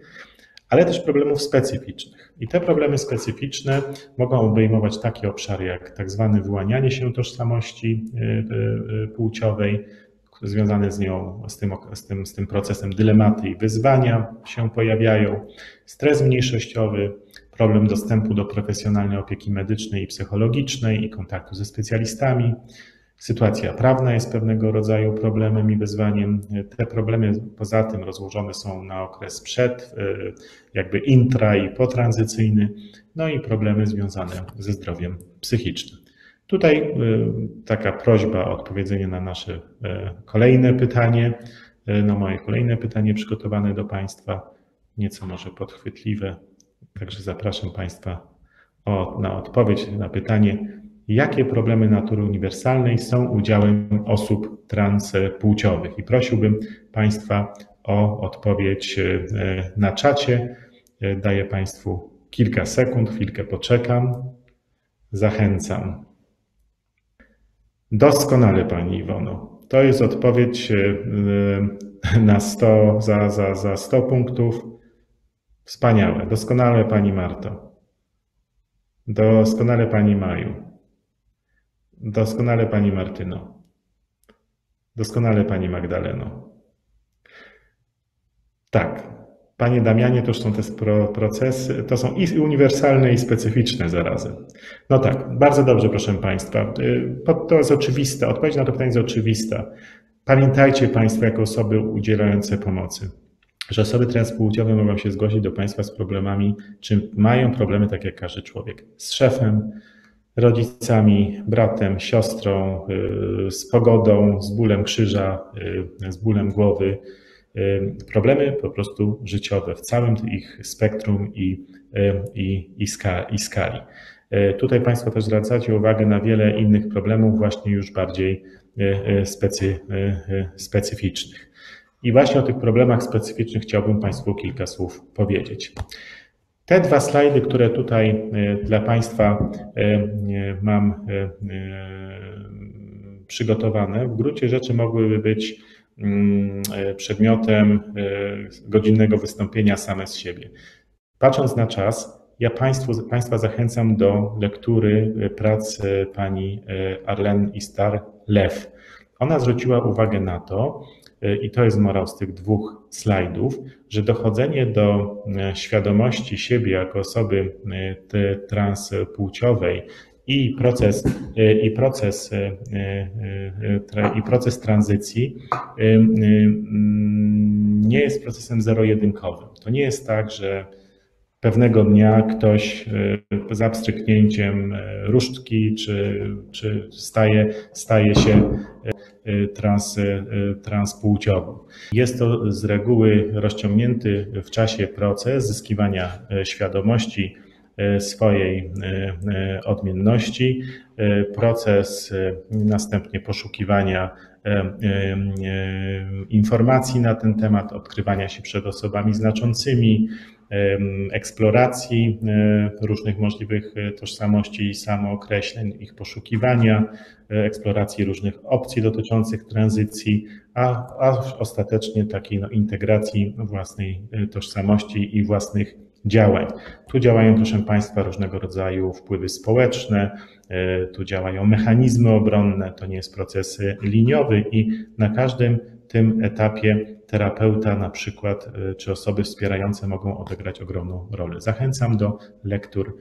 ale też problemów specyficznych. I te problemy specyficzne mogą obejmować takie obszary jak tak zwane wyłanianie się tożsamości płciowej, związane z nią, z tym procesem dylematy i wyzwania się pojawiają, stres mniejszościowy, problem dostępu do profesjonalnej opieki medycznej i psychologicznej i kontaktu ze specjalistami. Sytuacja prawna jest pewnego rodzaju problemem i wyzwaniem. Te problemy poza tym rozłożone są na okres jakby intra i potranzycyjny, no i problemy związane ze zdrowiem psychicznym. Tutaj taka prośba o odpowiedzenie na nasze kolejne pytanie, na moje kolejne pytanie przygotowane do Państwa, nieco może podchwytliwe. Także zapraszam Państwa na odpowiedź na pytanie, jakie problemy natury uniwersalnej są udziałem osób transpłciowych. I prosiłbym Państwa o odpowiedź na czacie. Daję Państwu kilka sekund, chwilkę poczekam. Zachęcam. Doskonale, Pani Iwono. To jest odpowiedź na 100, za 100 punktów. Wspaniałe. Doskonale, Pani Marto. Doskonale, Pani Maju. Doskonale, Pani Martyno. Doskonale, Pani Magdaleno. Tak. Panie Damianie, to już są te procesy, to są i uniwersalne, i specyficzne zarazem. No tak, bardzo dobrze, proszę Państwa. To jest oczywiste, odpowiedź na to pytanie jest oczywista. Pamiętajcie Państwo jako osoby udzielające pomocy, że osoby transpłciowe mogą się zgłosić do Państwa z problemami, czy mają problemy tak jak każdy człowiek, z szefem, rodzicami, bratem, siostrą, z pogodą, z bólem krzyża, z bólem głowy. Problemy po prostu życiowe w całym ich spektrum i skali. Tutaj Państwo też zwracacie uwagę na wiele innych problemów właśnie już bardziej specyficznych. I właśnie o tych problemach specyficznych chciałbym Państwu kilka słów powiedzieć. Te dwa slajdy, które tutaj dla Państwa mam przygotowane, w gruncie rzeczy mogłyby być przedmiotem godzinnego wystąpienia same z siebie. Patrząc na czas, ja Państwa zachęcam do lektury prac pani Arlene Istar Lev. Ona zwróciła uwagę na to, i to jest morał z tych dwóch slajdów, że dochodzenie do świadomości siebie jako osoby transpłciowej i proces tranzycji nie jest procesem zero-jedynkowym. To nie jest tak, że pewnego dnia ktoś za pstryknięciem różdżki czy staje się transpłciowym. Jest to z reguły rozciągnięty w czasie proces zyskiwania świadomości swojej odmienności, proces następnie poszukiwania informacji na ten temat, odkrywania się przed osobami znaczącymi, eksploracji różnych możliwych tożsamości i samookreśleń, ich poszukiwania, eksploracji różnych opcji dotyczących tranzycji, a ostatecznie takiej integracji własnej tożsamości i własnych działań. Tu działają, proszę Państwa, różnego rodzaju wpływy społeczne, tu działają mechanizmy obronne, to nie jest proces liniowy i na każdym tym etapie terapeuta na przykład czy osoby wspierające mogą odegrać ogromną rolę. Zachęcam do lektur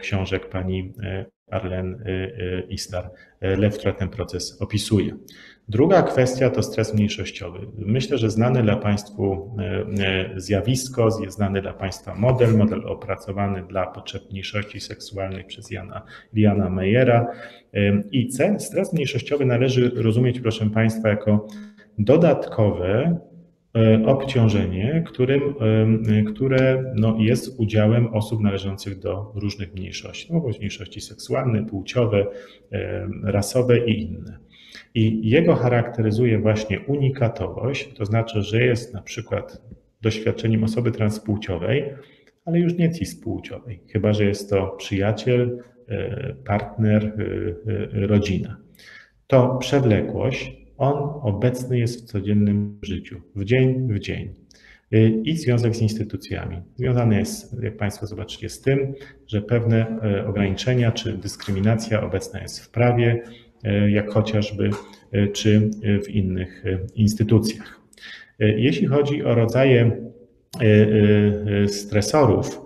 książek pani Arlene Istar Lev, która ten proces opisuje. Druga kwestia to stres mniejszościowy. Myślę, że znane dla Państwu zjawisko, jest znany dla Państwa model opracowany dla potrzeb mniejszości seksualnych przez Jana Meyera. I stres mniejszościowy należy rozumieć, proszę Państwa, jako dodatkowe obciążenie, które jest udziałem osób należących do różnych mniejszości, mogą być mniejszości seksualne, płciowe, rasowe i inne. I jego charakteryzuje właśnie unikatowość, to znaczy, że jest na przykład doświadczeniem osoby transpłciowej, ale już nie cispłciowej, chyba że jest to przyjaciel, partner, rodzina. To przewlekłość. On obecny jest w codziennym życiu, w dzień. I związek z instytucjami. Związany jest, jak Państwo zobaczycie, z tym, że pewne ograniczenia czy dyskryminacja obecna jest w prawie, jak chociażby, czy w innych instytucjach. Jeśli chodzi o rodzaje stresorów,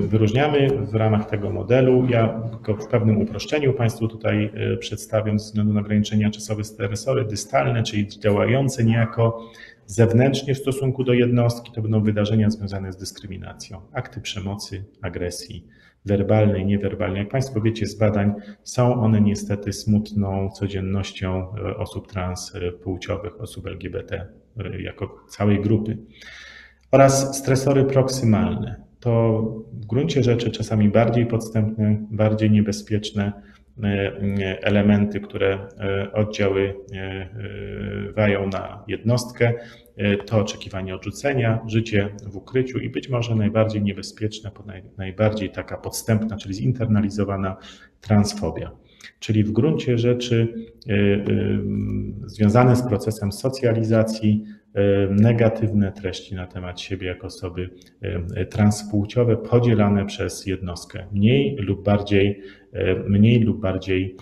wyróżniamy w ramach tego modelu, ja go w pewnym uproszczeniu Państwu tutaj przedstawiam ze względu na ograniczenia czasowe, stresory dystalne, czyli działające niejako zewnętrznie w stosunku do jednostki, to będą wydarzenia związane z dyskryminacją, akty przemocy, agresji werbalnej, niewerbalnej. Jak Państwo wiecie z badań, są one niestety smutną codziennością osób transpłciowych, osób LGBT jako całej grupy. Oraz stresory proksymalne. To w gruncie rzeczy czasami bardziej podstępne, bardziej niebezpieczne elementy, które oddziaływają na jednostkę, to oczekiwanie odrzucenia, życie w ukryciu i być może najbardziej niebezpieczna, najbardziej taka podstępna, czyli zinternalizowana transfobia. Czyli w gruncie rzeczy związane z procesem socjalizacji negatywne treści na temat siebie jako osoby transpłciowe podzielane przez jednostkę mniej lub bardziej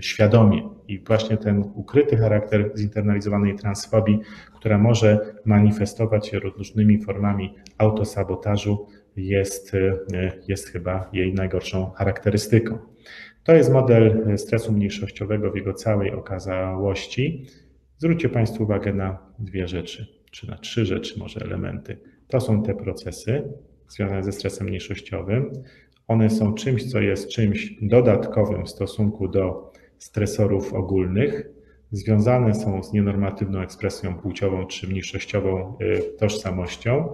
świadomie. I właśnie ten ukryty charakter zinternalizowanej transfobii, która może manifestować się różnymi formami autosabotażu, jest chyba jej najgorszą charakterystyką. To jest model stresu mniejszościowego w jego całej okazałości. Zwróćcie Państwo uwagę na dwie rzeczy, czy na trzy rzeczy może elementy. To są te procesy związane ze stresem mniejszościowym. One są czymś, co jest czymś dodatkowym w stosunku do stresorów ogólnych. Związane są z nienormatywną ekspresją płciową czy mniejszościową tożsamością.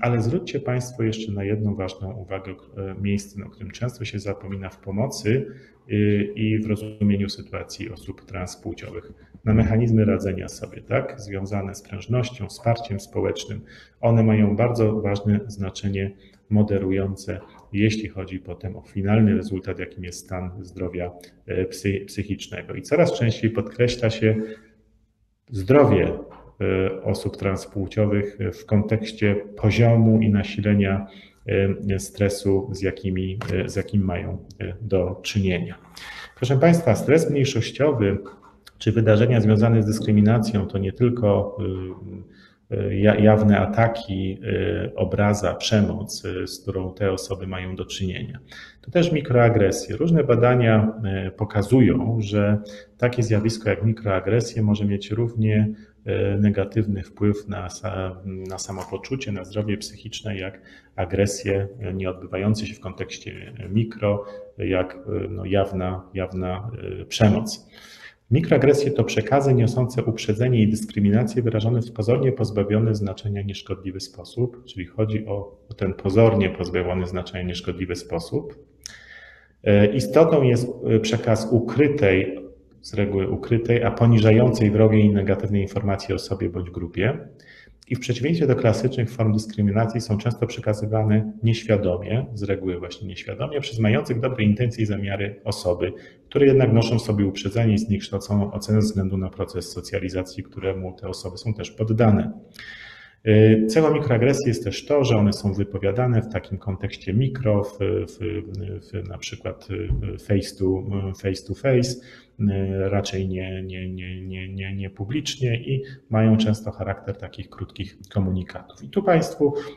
Ale zwróćcie Państwo jeszcze na jedną ważną uwagę, miejsce, o którym często się zapomina w pomocy i w rozumieniu sytuacji osób transpłciowych. Na mechanizmy radzenia sobie, tak, związane z prężnością, wsparciem społecznym. One mają bardzo ważne znaczenie moderujące, jeśli chodzi potem o finalny rezultat, jakim jest stan zdrowia psychicznego. I coraz częściej podkreśla się zdrowie osób transpłciowych w kontekście poziomu i nasilenia stresu, z jakim mają do czynienia. Proszę Państwa, stres mniejszościowy czy wydarzenia związane z dyskryminacją to nie tylko jawne ataki, obraza, przemoc, z którą te osoby mają do czynienia. To też mikroagresje. Różne badania pokazują, że takie zjawisko jak mikroagresje może mieć równie negatywny wpływ na samopoczucie, na zdrowie psychiczne, jak agresje nieodbywające się w kontekście mikro, jak jawna przemoc. Mikroagresje to przekazy niosące uprzedzenie i dyskryminację wyrażone w pozornie pozbawiony znaczenia nieszkodliwy sposób, czyli chodzi o ten pozornie pozbawiony znaczenia nieszkodliwy sposób. Istotą jest przekaz ukrytej, z reguły ukrytej, a poniżającej, wrogiej i negatywnej informacji o sobie bądź grupie. I w przeciwieństwie do klasycznych form dyskryminacji są często przekazywane nieświadomie, z reguły właśnie nieświadomie, przez mających dobre intencje i zamiary osoby, które jednak noszą w sobie uprzedzenie i zniekształconą ocenę ze względu na proces socjalizacji, któremu te osoby są też poddane. Celem mikroagresji jest też to, że one są wypowiadane w takim kontekście mikro, na przykład face to face, raczej nie publicznie i mają często charakter takich krótkich komunikatów. I tu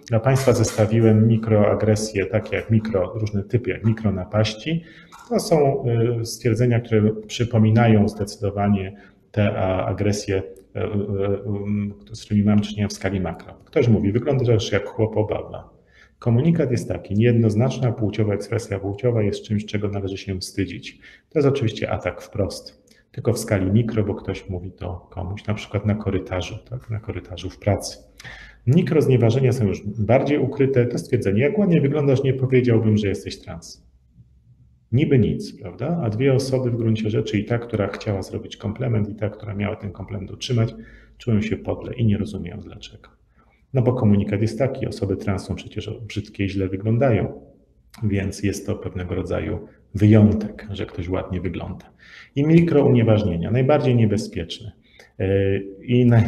dla Państwa zestawiłem mikroagresje, takie jak różne typy jak mikronapaści. To są stwierdzenia, które przypominają zdecydowanie te agresje, z którymi mam do czynienia w skali makro. Ktoś mówi, wyglądasz jak chłop o baba. Komunikat jest taki, niejednoznaczna płciowa ekspresja płciowa jest czymś, czego należy się wstydzić. To jest oczywiście atak wprost, tylko w skali mikro, bo ktoś mówi to komuś, na przykład na korytarzu, tak? Na korytarzu w pracy. Mikroznieważenia są już bardziej ukryte, to stwierdzenie, jak ładnie wyglądasz, nie powiedziałbym, że jesteś trans. Niby nic, prawda? A dwie osoby w gruncie rzeczy, i ta, która chciała zrobić komplement, i ta, która miała ten komplement utrzymać, czują się podle i nie rozumieją dlaczego. No bo komunikat jest taki, osoby trans są przecież brzydkie i źle wyglądają, więc jest to pewnego rodzaju wyjątek, że ktoś ładnie wygląda. I mikrounieważnienia, najbardziej niebezpieczne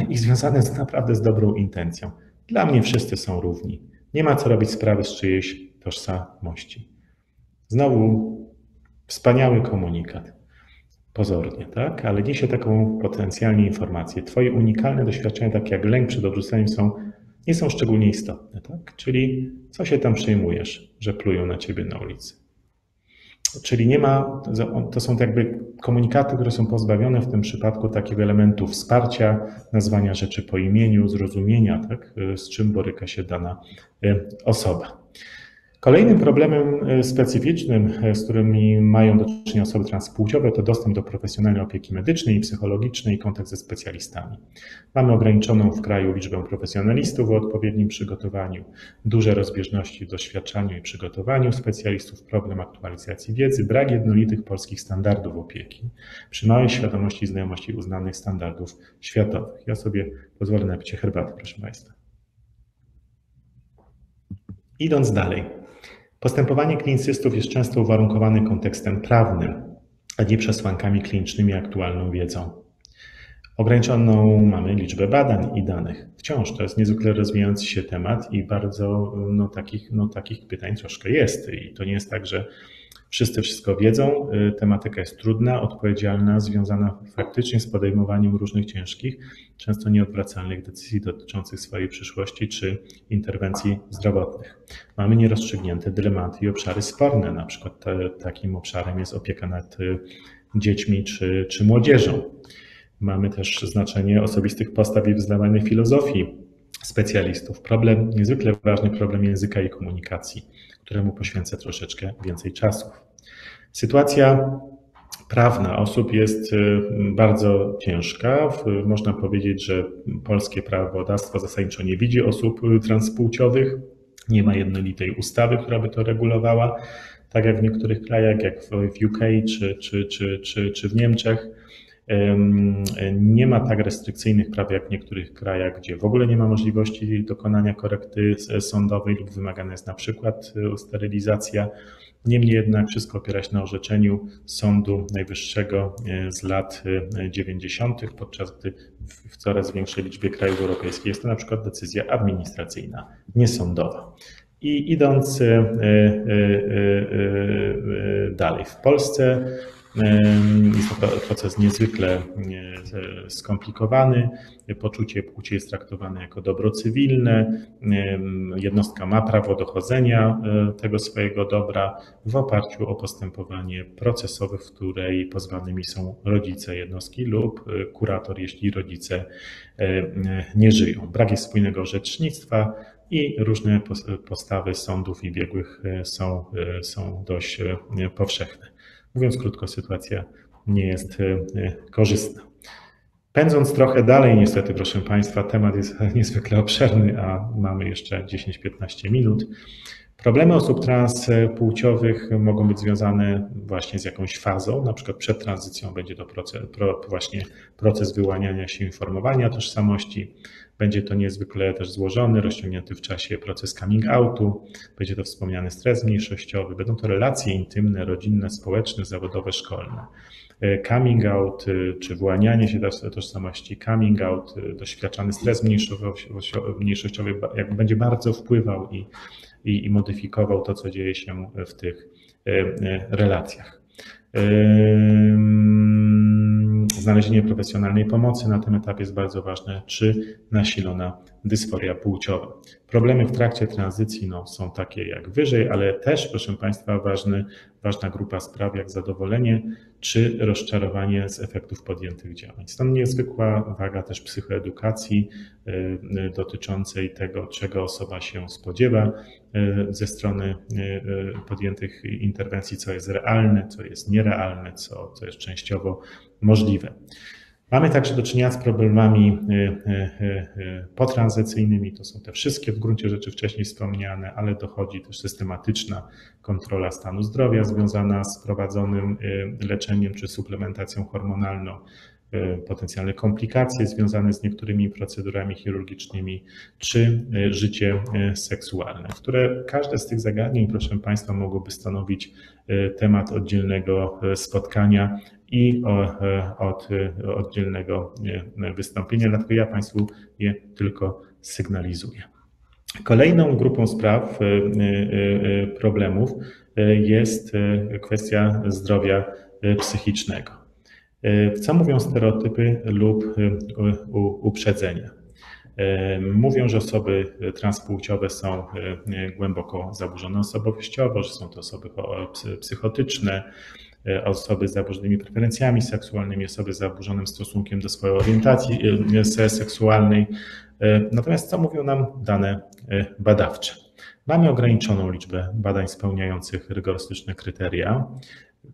i związane naprawdę z dobrą intencją. Dla mnie wszyscy są równi. Nie ma co robić sprawy z czyjejś tożsamości. Znowu wspaniały komunikat, pozornie, tak? Ale niesie taką potencjalnie informację. Twoje unikalne doświadczenia, takie jak lęk przed odrzuceniem, nie są szczególnie istotne, tak? Czyli co się tam przejmujesz, że plują na ciebie na ulicy? Czyli nie ma, to są jakby komunikaty, które są pozbawione w tym przypadku takiego elementu wsparcia, nazwania rzeczy po imieniu, zrozumienia, tak? Z czym boryka się dana osoba. Kolejnym problemem specyficznym, z którymi mają do czynienia osoby transpłciowe, to dostęp do profesjonalnej opieki medycznej i psychologicznej i kontakt ze specjalistami. Mamy ograniczoną w kraju liczbę profesjonalistów o odpowiednim przygotowaniu, duże rozbieżności w doświadczaniu i przygotowaniu specjalistów, problem aktualizacji wiedzy, brak jednolitych polskich standardów opieki, przy małej świadomości i znajomości uznanych standardów światowych. Ja sobie pozwolę na picie herbaty, proszę Państwa. Idąc dalej, postępowanie klinicystów jest często uwarunkowane kontekstem prawnym, a nie przesłankami klinicznymi, aktualną wiedzą. Ograniczoną mamy liczbę badań i danych. Wciąż to jest niezwykle rozwijający się temat i bardzo takich pytań troszkę jest. I to nie jest tak, że wszyscy wszystko wiedzą. Tematyka jest trudna, odpowiedzialna, związana faktycznie z podejmowaniem różnych ciężkich, często nieodwracalnych decyzji dotyczących swojej przyszłości czy interwencji zdrowotnych. Mamy nierozstrzygnięte dylematy i obszary sporne. Na przykład takim obszarem jest opieka nad dziećmi czy młodzieżą. Mamy też znaczenie osobistych postaw i wyznawanej filozofii specjalistów. Problem, niezwykle ważny problem języka i komunikacji, któremu poświęcę troszeczkę więcej czasu. Sytuacja prawna osób jest bardzo ciężka. Można powiedzieć, że polskie prawodawstwo zasadniczo nie widzi osób transpłciowych. Nie ma jednolitej ustawy, która by to regulowała, tak jak w niektórych krajach, jak w UK czy w Niemczech. Nie ma tak restrykcyjnych praw jak w niektórych krajach, gdzie w ogóle nie ma możliwości dokonania korekty sądowej lub wymagana jest na przykład sterylizacja. Niemniej jednak wszystko opiera się na orzeczeniu Sądu Najwyższego z lat 90., podczas gdy w coraz większej liczbie krajów europejskich jest to na przykład decyzja administracyjna, nie sądowa. I idąc dalej, w Polsce jest to proces niezwykle skomplikowany, poczucie płci jest traktowane jako dobro cywilne, jednostka ma prawo dochodzenia tego swojego dobra w oparciu o postępowanie procesowe, w której pozwanymi są rodzice jednostki lub kurator, jeśli rodzice nie żyją. Brak jest spójnego orzecznictwa i różne postawy sądów i biegłych są dość powszechne. Mówiąc krótko, sytuacja nie jest korzystna. Pędząc trochę dalej, niestety, proszę Państwa, temat jest niezwykle obszerny, a mamy jeszcze 10-15 minut. Problemy osób transpłciowych mogą być związane właśnie z jakąś fazą, na przykład przed tranzycją będzie to proces wyłaniania się i formowania tożsamości. Będzie to niezwykle też złożony, rozciągnięty w czasie proces coming outu, będzie to wspomniany stres mniejszościowy, będą to relacje intymne, rodzinne, społeczne, zawodowe, szkolne. Coming out, czy wyłanianie się tożsamości, coming out, doświadczany stres mniejszościowy będzie bardzo wpływał i modyfikował to, co dzieje się w tych relacjach. Znalezienie profesjonalnej pomocy na tym etapie jest bardzo ważne, czy nasilona dysforia płciowa. Problemy w trakcie tranzycji są takie jak wyżej, ale też, proszę Państwa, ważna grupa spraw jak zadowolenie czy rozczarowanie z efektów podjętych działań. Stąd niezwykła waga też psychoedukacji dotyczącej tego, czego osoba się spodziewa ze strony podjętych interwencji, co jest realne, co jest nierealne, co jest częściowo możliwe. Mamy także do czynienia z problemami potranzycyjnymi, to są te wszystkie w gruncie rzeczy wcześniej wspomniane, ale dochodzi też systematyczna kontrola stanu zdrowia związana z prowadzonym leczeniem czy suplementacją hormonalną, potencjalne komplikacje związane z niektórymi procedurami chirurgicznymi czy życie seksualne, które każde z tych zagadnień, proszę Państwa, mogłoby stanowić temat oddzielnego spotkania i od oddzielnego wystąpienia, dlatego ja Państwu je tylko sygnalizuję. Kolejną grupą spraw, problemów jest kwestia zdrowia psychicznego. Co mówią stereotypy lub uprzedzenia? Mówią, że osoby transpłciowe są głęboko zaburzone osobowościowo, że są to osoby psychotyczne, osoby z zaburzonymi preferencjami seksualnymi, osoby z zaburzonym stosunkiem do swojej orientacji seksualnej. Natomiast co mówią nam dane badawcze? Mamy ograniczoną liczbę badań spełniających rygorystyczne kryteria.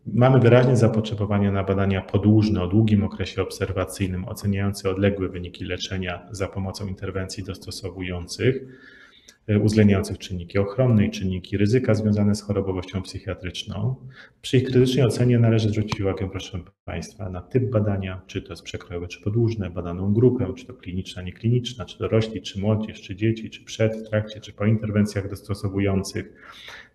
Mamy wyraźne zapotrzebowanie na badania podłużne o długim okresie obserwacyjnym, oceniające odległe wyniki leczenia za pomocą interwencji dostosowujących, uwzględniających czynniki ochronne i czynniki ryzyka związane z chorobowością psychiatryczną. Przy ich krytycznej ocenie należy zwrócić uwagę, proszę Państwa, na typ badania, czy to jest przekrojowe, czy podłużne, badaną grupę, czy to kliniczna, niekliniczna, czy dorośli, czy młodzież, czy dzieci, czy przed, w trakcie, czy po interwencjach dostosowujących,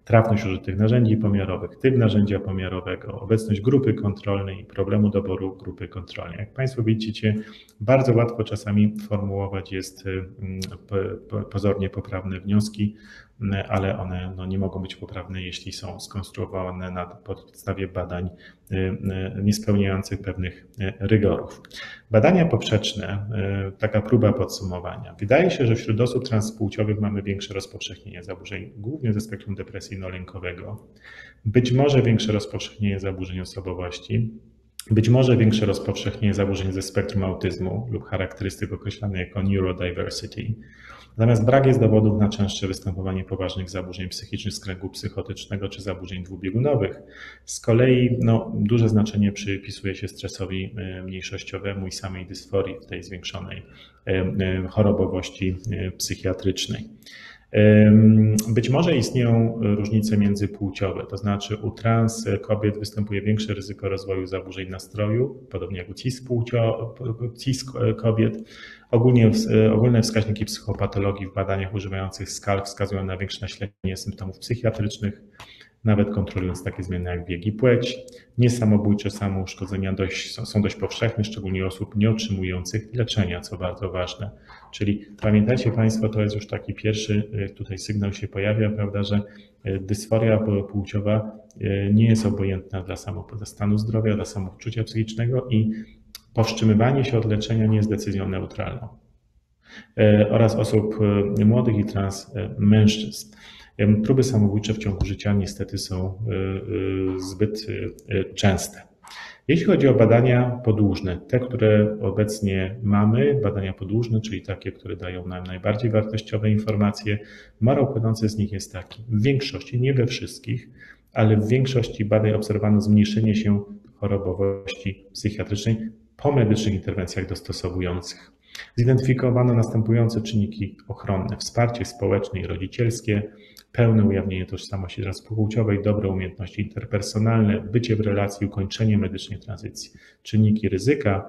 trafność użytych narzędzi pomiarowych, typ narzędzia pomiarowego, obecność grupy kontrolnej i problemu doboru grupy kontrolnej. Jak Państwo widzicie, bardzo łatwo czasami formułować jest pozornie poprawne wnioski, ale one nie mogą być poprawne, jeśli są skonstruowane na podstawie badań niespełniających pewnych rygorów. Badania poprzeczne, taka próba podsumowania. Wydaje się, że wśród osób transpłciowych mamy większe rozpowszechnienie zaburzeń, głównie ze spektrum depresyjno-lękowego, być może większe rozpowszechnienie zaburzeń osobowości, być może większe rozpowszechnienie zaburzeń ze spektrum autyzmu lub charakterystyk określanych jako neurodiversity. Natomiast brak jest dowodów na częstsze występowanie poważnych zaburzeń psychicznych z kręgu psychotycznego czy zaburzeń dwubiegunowych. Z kolei duże znaczenie przypisuje się stresowi mniejszościowemu i samej dysforii, tej zwiększonej chorobowości psychiatrycznej. Być może istnieją różnice międzypłciowe, to znaczy u trans kobiet występuje większe ryzyko rozwoju zaburzeń nastroju, podobnie jak u cis kobiet. Ogólne wskaźniki psychopatologii w badaniach używających skal wskazują na większe nasilenie symptomów psychiatrycznych, nawet kontrolując takie zmiany jak wiek i płeć. Niesamobójcze samouszkodzenia są dość powszechne, szczególnie osób nie otrzymujących leczenia, co bardzo ważne. Czyli pamiętajcie Państwo, to jest już taki pierwszy tutaj sygnał się pojawia, prawda, że dysforia płciowa nie jest obojętna dla stanu zdrowia, dla samopoczucia psychicznego i powstrzymywanie się od leczenia nie jest decyzją neutralną. Oraz osób młodych i trans mężczyzn. Próby samobójcze w ciągu życia niestety są zbyt częste. Jeśli chodzi o badania podłużne, te, które obecnie mamy, badania podłużne, czyli takie, które dają nam najbardziej wartościowe informacje, morał płynący z nich jest taki. W większości, nie we wszystkich, ale w większości badań obserwowano zmniejszenie się chorobowości psychiatrycznej po medycznych interwencjach dostosowujących. Zidentyfikowano następujące czynniki ochronne: wsparcie społeczne i rodzicielskie, pełne ujawnienie tożsamości transpłciowej, dobre umiejętności interpersonalne, bycie w relacji, ukończenie medycznej tranzycji. Czynniki ryzyka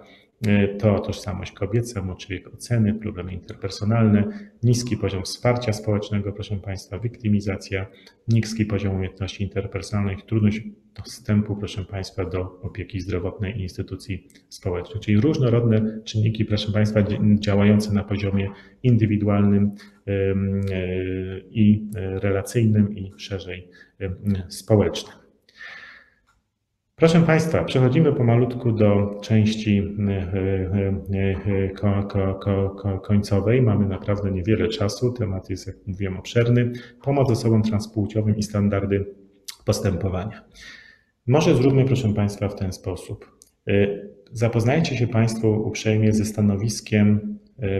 to tożsamość kobieca, młodszy wiek oceny, problemy interpersonalne, niski poziom wsparcia społecznego, proszę Państwa, wiktymizacja, niski poziom umiejętności interpersonalnych, trudność dostępu, proszę Państwa, do opieki zdrowotnej i instytucji społecznych. Czyli różnorodne czynniki, proszę Państwa, działające na poziomie indywidualnym i relacyjnym i szerzej społecznym. Proszę Państwa, przechodzimy pomalutku do części końcowej. Mamy naprawdę niewiele czasu, temat jest, jak mówiłem, obszerny. Pomoc osobom transpłciowym i standardy postępowania. Może zróbmy, proszę Państwa, w ten sposób. Zapoznajcie się Państwo uprzejmie ze stanowiskiem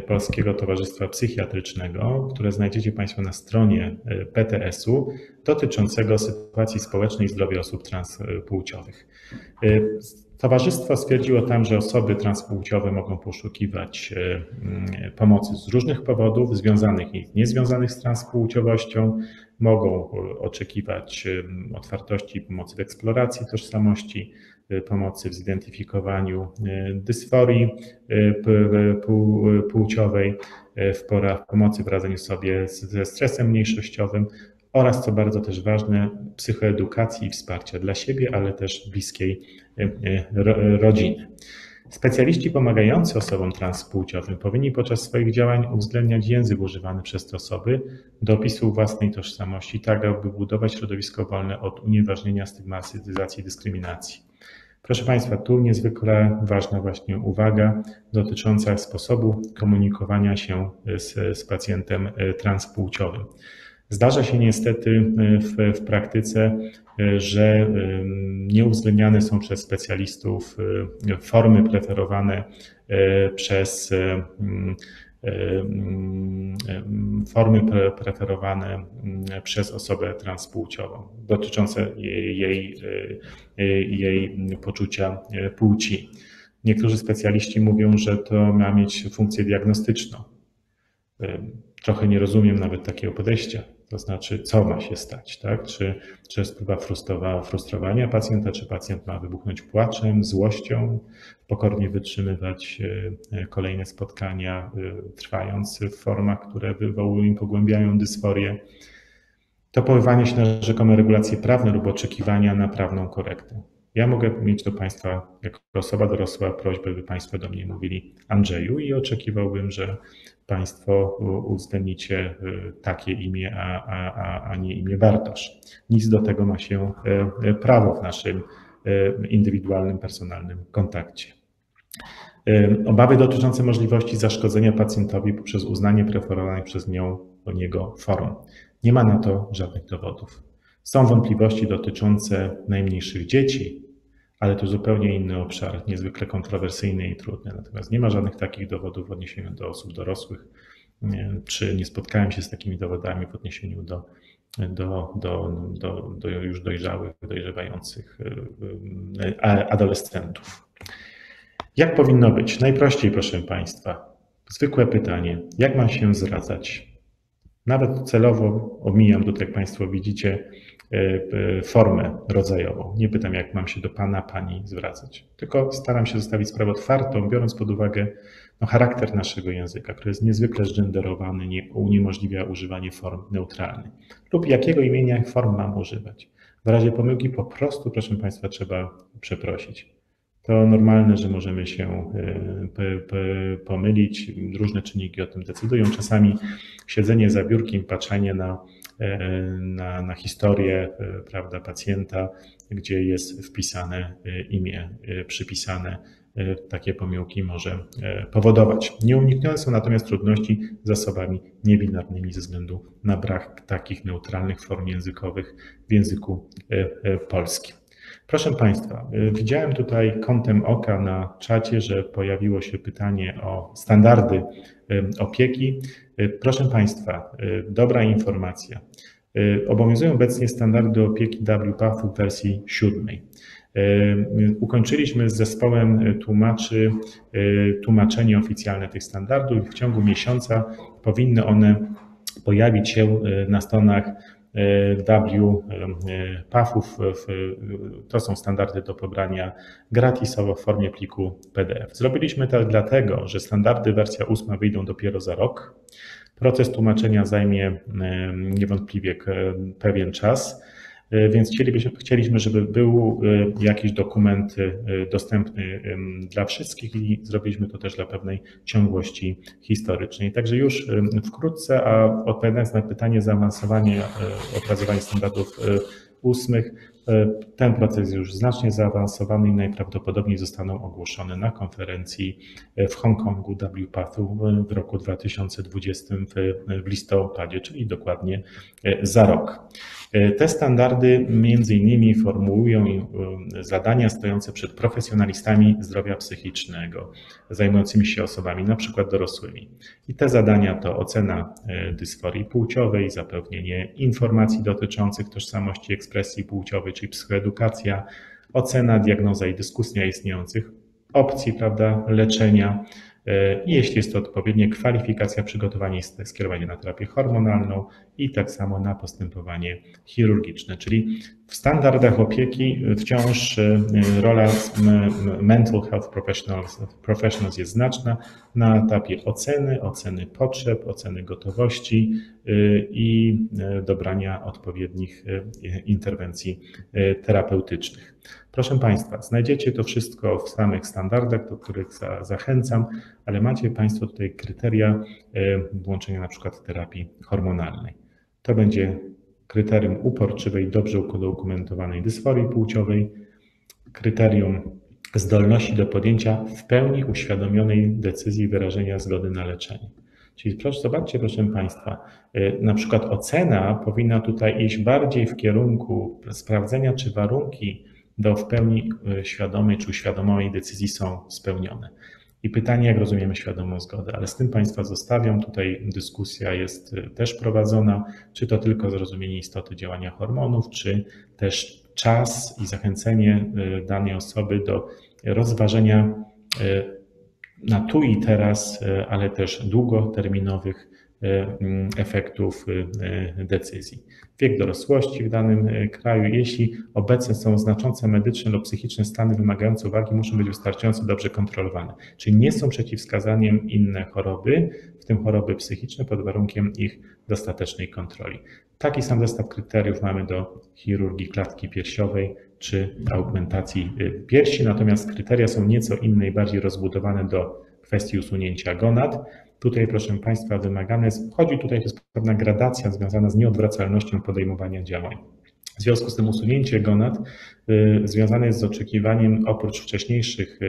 Polskiego Towarzystwa Psychiatrycznego, które znajdziecie Państwo na stronie PTS-u, dotyczącego sytuacji społecznej i zdrowia osób transpłciowych. Towarzystwo stwierdziło tam, że osoby transpłciowe mogą poszukiwać pomocy z różnych powodów, związanych i niezwiązanych z transpłciowością, mogą oczekiwać otwartości, pomocy w eksploracji tożsamości, pomocy w zidentyfikowaniu dysforii płciowej, w pomocy w radzeniu sobie ze stresem mniejszościowym oraz, co bardzo też ważne, psychoedukacji i wsparcia dla siebie, ale też bliskiej rodziny. Specjaliści pomagający osobom transpłciowym powinni podczas swoich działań uwzględniać język używany przez te osoby do opisu własnej tożsamości, tak aby budować środowisko wolne od unieważnienia, stygmatyzacji i dyskryminacji. Proszę Państwa, tu niezwykle ważna właśnie uwaga dotycząca sposobu komunikowania się z pacjentem transpłciowym. Zdarza się niestety w praktyce, że nie uwzględniane są przez specjalistów formy preferowane przez formy preferowane przez osobę transpłciową, dotyczące jej poczucia płci. Niektórzy specjaliści mówią, że to ma mieć funkcję diagnostyczną. Trochę nie rozumiem nawet takiego podejścia, to znaczy co ma się stać, tak? Czy jest próba frustrowania pacjenta, czy pacjent ma wybuchnąć płaczem, złością, pokornie wytrzymywać kolejne spotkania, trwając w formach, które wywołują i pogłębiają dysforię. To powoływanie się na rzekome regulacje prawne lub oczekiwania na prawną korektę. Ja mogę mieć do Państwa, jako osoba dorosła, prośbę, by Państwo do mnie mówili: Andrzeju, i oczekiwałbym, że Państwo uwzględnicie takie imię, a nie imię Bartosz. Nic do tego ma się prawo w naszym indywidualnym, personalnym kontakcie. Obawy dotyczące możliwości zaszkodzenia pacjentowi poprzez uznanie preferowanych przez niego form. Nie ma na to żadnych dowodów. Są wątpliwości dotyczące najmniejszych dzieci, ale to zupełnie inny obszar, niezwykle kontrowersyjny i trudny. Natomiast nie ma żadnych takich dowodów w odniesieniu do osób dorosłych, czy nie spotkałem się z takimi dowodami w odniesieniu do już dojrzałych, dojrzewających adolescentów. Jak powinno być? Najprościej, proszę Państwa. Zwykłe pytanie: jak mam się zradzać? Nawet celowo omijam tutaj, jak Państwo widzicie, formę rodzajową. Nie pytam, jak mam się do Pana, Pani zwracać, tylko staram się zostawić sprawę otwartą, biorąc pod uwagę charakter naszego języka, który jest niezwykle zgenderowany, uniemożliwia używanie form neutralnych. Lub jakiego imienia form mam używać. W razie pomyłki po prostu, proszę Państwa, trzeba przeprosić. To normalne, że możemy się pomylić, różne czynniki o tym decydują. Czasami siedzenie za biurkiem, patrzenie na historię, prawda, pacjenta, gdzie jest wpisane imię, przypisane, takie pomyłki może powodować. Nieuniknione są natomiast trudności z osobami niebinarnymi ze względu na brak takich neutralnych form językowych w języku polskim. Proszę Państwa, widziałem tutaj kątem oka na czacie, że pojawiło się pytanie o standardy opieki. Proszę Państwa, dobra informacja. Obowiązują obecnie standardy opieki WPATH w wersji 7. Ukończyliśmy z zespołem tłumaczy tłumaczenie oficjalne tych standardów i w ciągu miesiąca powinny one pojawić się na stronach WPATH-ów. To są standardy do pobrania gratisowo w formie pliku PDF. Zrobiliśmy to dlatego, że standardy wersja 8 wyjdą dopiero za rok. Proces tłumaczenia zajmie niewątpliwie pewien czas, więc chcieliśmy, żeby był jakiś dokument dostępny dla wszystkich i zrobiliśmy to też dla pewnej ciągłości historycznej. Także już wkrótce, a odpowiadając na pytanie zaawansowanie opracowania standardów 8, ten proces już znacznie zaawansowany i najprawdopodobniej zostaną ogłoszone na konferencji w Hongkongu WPATH-u w roku 2020 w listopadzie, czyli dokładnie za rok. Te standardy między innymi formułują zadania stojące przed profesjonalistami zdrowia psychicznego, zajmującymi się osobami np. dorosłymi. I te zadania to ocena dysforii płciowej, zapewnienie informacji dotyczących tożsamości, ekspresji płciowej, czyli psychoedukacja, ocena, diagnoza i dyskusja istniejących opcji, prawda, leczenia, i jeśli jest to odpowiednie, kwalifikacja, przygotowanie i skierowanie na terapię hormonalną i tak samo na postępowanie chirurgiczne. Czyli w standardach opieki wciąż rola mental health professionals jest znaczna na etapie oceny potrzeb, oceny gotowości i dobrania odpowiednich interwencji terapeutycznych. Proszę Państwa, znajdziecie to wszystko w samych standardach, do których zachęcam, ale macie Państwo tutaj kryteria włączenia na przykład terapii hormonalnej. To będzie kryterium uporczywej, dobrze udokumentowanej dysforii płciowej, kryterium zdolności do podjęcia w pełni uświadomionej decyzji wyrażenia zgody na leczenie. Czyli proszę, zobaczcie, proszę Państwa, na przykład ocena powinna tutaj iść bardziej w kierunku sprawdzenia, czy warunki do w pełni świadomej czy uświadomionej decyzji są spełnione. I pytanie, jak rozumiemy świadomą zgodę, ale z tym Państwa zostawiam. Tutaj dyskusja jest też prowadzona, czy to tylko zrozumienie istoty działania hormonów, czy też czas i zachęcenie danej osoby do rozważenia na tu i teraz, ale też długoterminowych efektów decyzji. Wiek dorosłości w danym kraju, jeśli obecne są znaczące medyczne lub psychiczne stany wymagające uwagi, muszą być wystarczająco dobrze kontrolowane. Czyli nie są przeciwwskazaniem inne choroby, w tym choroby psychiczne, pod warunkiem ich dostatecznej kontroli. Taki sam zestaw kryteriów mamy do chirurgii klatki piersiowej czy augmentacji piersi, natomiast kryteria są nieco inne i bardziej rozbudowane do kwestii usunięcia gonad. Tutaj, proszę Państwa, wymagane jest, chodzi tutaj o pewna gradacja związana z nieodwracalnością podejmowania działań. W związku z tym usunięcie gonad związane jest z oczekiwaniem, oprócz wcześniejszych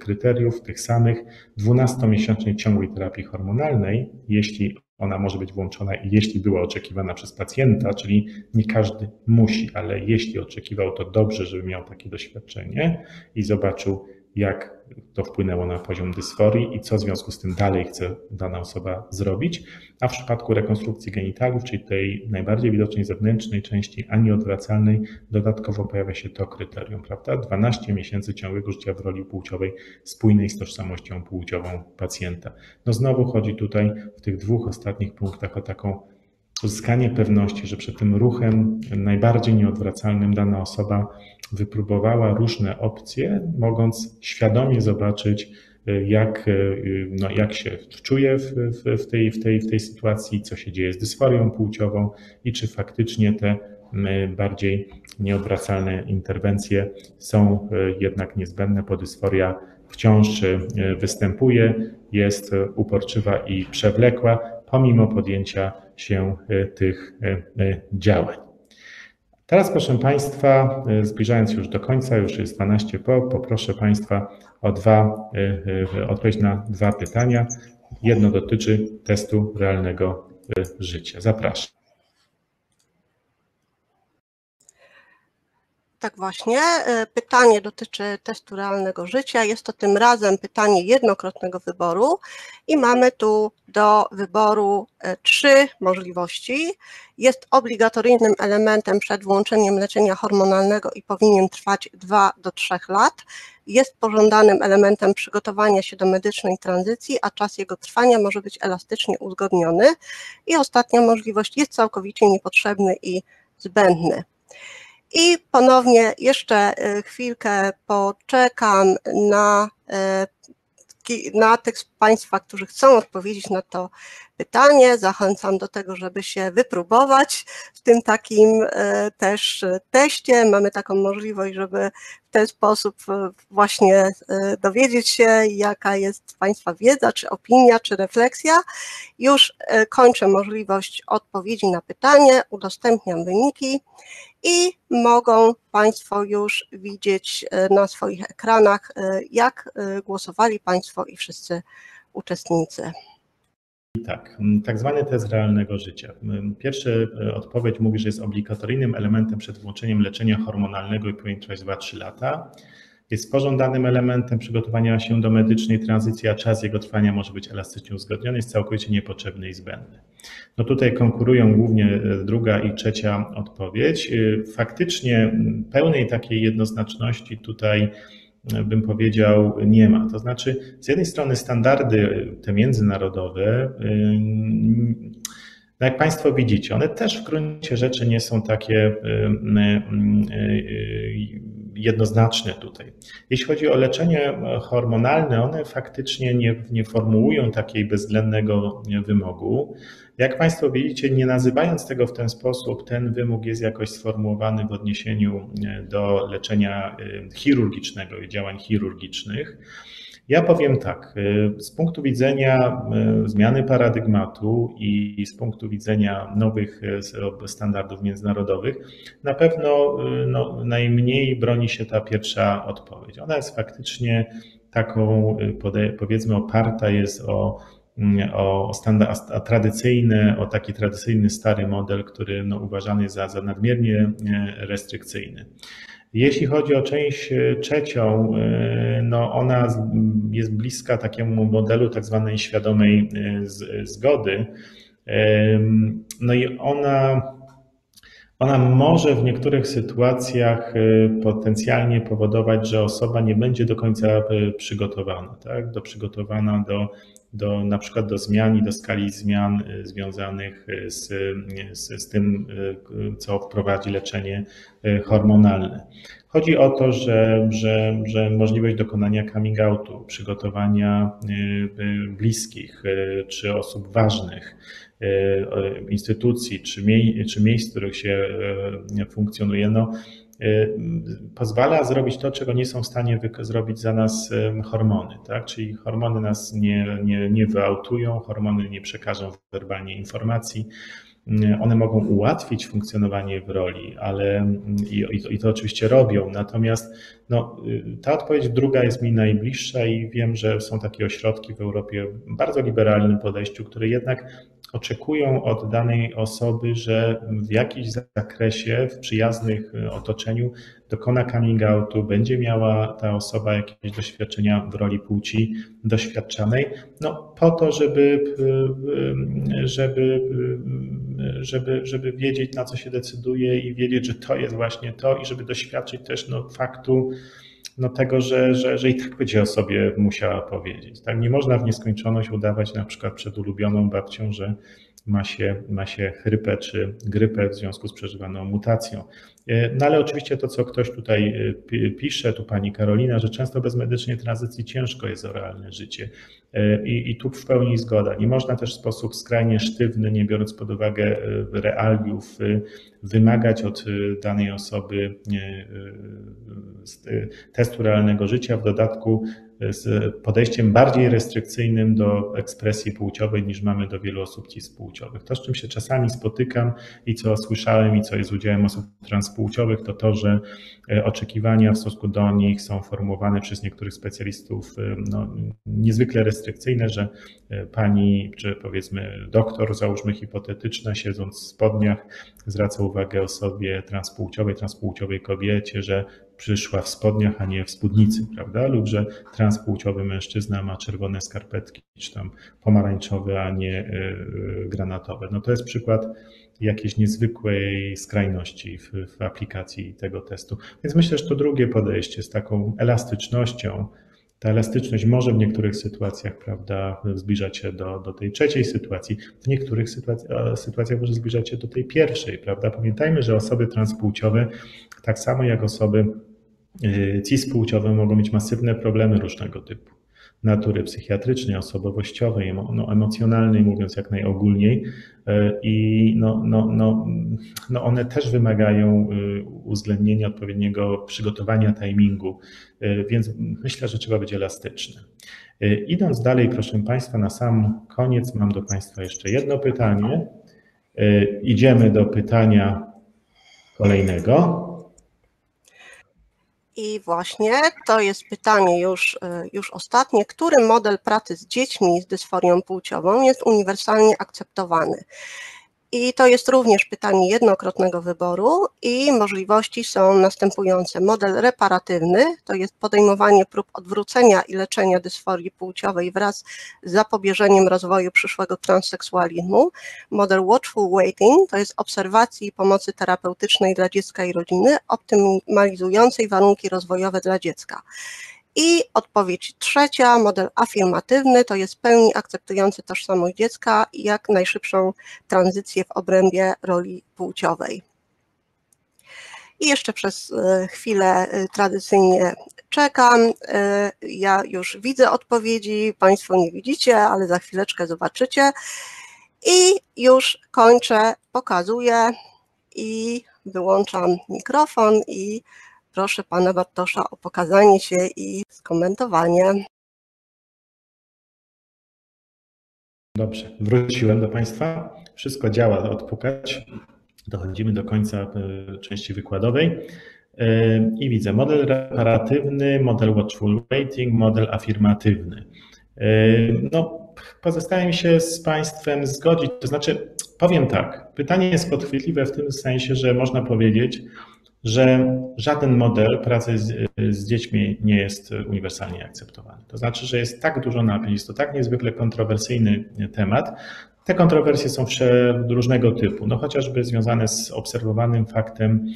kryteriów, tych samych 12-miesięcznej ciągłej terapii hormonalnej, jeśli ona może być włączona i jeśli była oczekiwana przez pacjenta, czyli nie każdy musi, ale jeśli oczekiwał, to dobrze, żeby miał takie doświadczenie i zobaczył, jak to wpłynęło na poziom dysforii i co w związku z tym dalej chce dana osoba zrobić. A w przypadku rekonstrukcji genitaliów, czyli tej najbardziej widocznej zewnętrznej części, a nieodwracalnej, dodatkowo pojawia się to kryterium, prawda? 12 miesięcy ciągłego życia w roli płciowej spójnej z tożsamością płciową pacjenta. No znowu chodzi tutaj w tych dwóch ostatnich punktach o taką uzyskanie pewności, że przed tym ruchem najbardziej nieodwracalnym dana osoba wypróbowała różne opcje, mogąc świadomie zobaczyć, jak się czuje w tej sytuacji, co się dzieje z dysforią płciową i czy faktycznie te bardziej nieodwracalne interwencje są jednak niezbędne, bo dysforia wciąż występuje, jest uporczywa i przewlekła, pomimo podjęcia się tych działań. Teraz, proszę Państwa, zbliżając już do końca, już jest 12 po, poproszę Państwa o odpowiedź na dwa pytania. Jedno dotyczy testu realnego życia. Zapraszam. Tak właśnie, pytanie dotyczy testu realnego życia. Jest to tym razem pytanie jednokrotnego wyboru i mamy tu do wyboru 3 możliwości. Jest obligatoryjnym elementem przed włączeniem leczenia hormonalnego i powinien trwać 2 do 3 lat. Jest pożądanym elementem przygotowania się do medycznej tranzycji, a czas jego trwania może być elastycznie uzgodniony. I ostatnia możliwość jest całkowicie niepotrzebny i zbędny. I ponownie jeszcze chwilkę poczekam na tych z Państwa, którzy chcą odpowiedzieć na to pytanie. Zachęcam do tego, żeby się wypróbować w tym takim też teście. Mamy taką możliwość, żeby w ten sposób właśnie dowiedzieć się, jaka jest Państwa wiedza, czy opinia, czy refleksja. Już kończę możliwość odpowiedzi na pytanie, udostępniam wyniki i mogą Państwo już widzieć na swoich ekranach, jak głosowali Państwo i wszyscy uczestnicy. Tak, tak zwany test realnego życia. Pierwsza odpowiedź mówi, że jest obligatoryjnym elementem przed włączeniem leczenia hormonalnego i powinien trwać 2-3 lata. Jest pożądanym elementem przygotowania się do medycznej tranzycji, a czas jego trwania może być elastycznie uzgodniony, jest całkowicie niepotrzebny i zbędny. No tutaj konkurują głównie 2. i 3. odpowiedź. Faktycznie pełnej takiej jednoznaczności tutaj, bym powiedział, nie ma. To znaczy, z jednej strony standardy te międzynarodowe, no jak Państwo widzicie, one też w gruncie rzeczy nie są takie jednoznaczne tutaj. Jeśli chodzi o leczenie hormonalne, one faktycznie nie formułują takiej bezwzględnego wymogu. Jak Państwo widzicie, nie nazywając tego w ten sposób, ten wymóg jest jakoś sformułowany w odniesieniu do leczenia chirurgicznego i działań chirurgicznych. Ja powiem tak, z punktu widzenia zmiany paradygmatu i z punktu widzenia nowych standardów międzynarodowych, na pewno najmniej broni się ta pierwsza odpowiedź. Ona jest faktycznie taką, powiedzmy, oparta jest o taki tradycyjny stary model, który uważany jest za nadmiernie restrykcyjny. Jeśli chodzi o część trzecią, no ona jest bliska takiemu modelu tak zwanej świadomej zgody. No i ona może w niektórych sytuacjach potencjalnie powodować, że osoba nie będzie do końca przygotowana, tak? Przygotowana do na przykład do zmian i do skali zmian związanych z tym, co wprowadzi leczenie hormonalne. Chodzi o to, że możliwość dokonania coming outu, przygotowania bliskich czy osób ważnych, instytucji czy miejsc, w których się funkcjonuje, no, pozwala zrobić to, czego nie są w stanie zrobić za nas hormony, tak? Czyli hormony nas nie wyautują, hormony nie przekażą werbalnie informacji. One mogą ułatwić funkcjonowanie w roli, ale i to oczywiście robią. Natomiast no, ta odpowiedź druga jest mi najbliższa i wiem, że są takie ośrodki w Europie w bardzo liberalnym podejściu, które jednak oczekują od danej osoby, że w jakimś zakresie, w przyjaznych otoczeniu dokona coming outu, będzie miała ta osoba jakieś doświadczenia w roli płci doświadczanej, no po to, żeby wiedzieć, na co się decyduje i wiedzieć, że to jest właśnie to i żeby doświadczyć też no, faktu no, tego, że i tak będzie o sobie musiała powiedzieć. Tak? Nie można w nieskończoność udawać na przykład przed ulubioną babcią, że ma się chrypę czy grypę w związku z przeżywaną mutacją. No ale oczywiście to, co ktoś tutaj pisze, tu pani Karolina, że często bez medycznej tranzycji ciężko jest o realne życie. I tu w pełni zgoda. Nie można też w sposób skrajnie sztywny, nie biorąc pod uwagę realiów, wymagać od danej osoby testu realnego życia, w dodatku z podejściem bardziej restrykcyjnym do ekspresji płciowej niż mamy do wielu osób cispłciowych. To, z czym się czasami spotykam i co słyszałem i co jest udziałem osób transpłciowych, to to, że oczekiwania w stosunku do nich są formułowane przez niektórych specjalistów no, niezwykle restrykcyjne, że pani, czy powiedzmy doktor, załóżmy hipotetyczna, siedząc w spodniach, zwraca uwagę osobie transpłciowej kobiecie, że przyszła w spodniach, a nie w spódnicy, prawda? Lub że transpłciowy mężczyzna ma czerwone skarpetki, czy tam pomarańczowe, a nie granatowe. No to jest przykład jakiejś niezwykłej skrajności w aplikacji tego testu. Więc myślę, że to drugie podejście z taką elastycznością. Ta elastyczność może w niektórych sytuacjach, prawda, zbliżać się do tej trzeciej sytuacji, w niektórych sytuacjach może zbliżać się do tej pierwszej, prawda. Pamiętajmy, że osoby transpłciowe, tak samo jak osoby cispłciowe, mogą mieć masywne problemy różnego typu. Natury psychiatrycznej, osobowościowej, no, emocjonalnej, mówiąc jak najogólniej. I no one też wymagają uwzględnienia odpowiedniego przygotowania timingu, więc myślę, że trzeba być elastycznym. Idąc dalej, proszę Państwa, na sam koniec mam do Państwa jeszcze jedno pytanie. Idziemy do pytania kolejnego. I właśnie to jest pytanie już ostatnie. Który model pracy z dziećmi z dysforią płciową jest uniwersalnie akceptowany? I to jest również pytanie jednokrotnego wyboru i możliwości są następujące. Model reparatywny, to jest podejmowanie prób odwrócenia i leczenia dysforii płciowej wraz z zapobieżeniem rozwoju przyszłego transseksualizmu. Model watchful waiting, to jest obserwacji i pomocy terapeutycznej dla dziecka i rodziny, optymalizującej warunki rozwojowe dla dziecka. I odpowiedź trzecia, model afirmatywny, to jest w pełni akceptujący tożsamość dziecka i jak najszybszą tranzycję w obrębie roli płciowej. I jeszcze przez chwilę tradycyjnie czekam. Ja już widzę odpowiedzi, Państwo nie widzicie, ale za chwileczkę zobaczycie. I już kończę, pokazuję i wyłączam mikrofon i proszę pana Bartosza o pokazanie się i skomentowanie. Dobrze, wróciłem do Państwa. Wszystko działa, odpukać. Dochodzimy do końca części wykładowej. I widzę model reparatywny, model watchful waiting, model afirmatywny. No, pozostaje mi się z Państwem zgodzić. To znaczy, powiem tak, pytanie jest podchwytliwe w tym sensie, że można powiedzieć, że żaden model pracy z dziećmi nie jest uniwersalnie akceptowany. To znaczy, że jest tak dużo napięć, jest to tak niezwykle kontrowersyjny temat. Te kontrowersje są różnego typu, no chociażby związane z obserwowanym faktem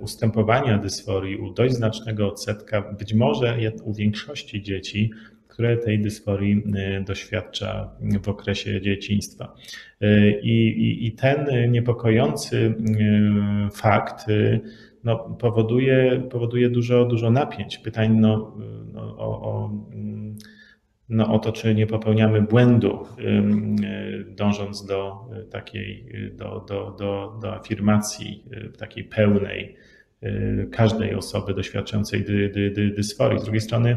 ustępowania dysforii u dość znacznego odsetka, być może u większości dzieci, które tej dysforii doświadcza w okresie dzieciństwa. I ten niepokojący fakt no, powoduje dużo napięć, pytań o to, czy nie popełniamy błędu, dążąc do afirmacji takiej pełnej każdej osoby doświadczającej dysforii. Z drugiej strony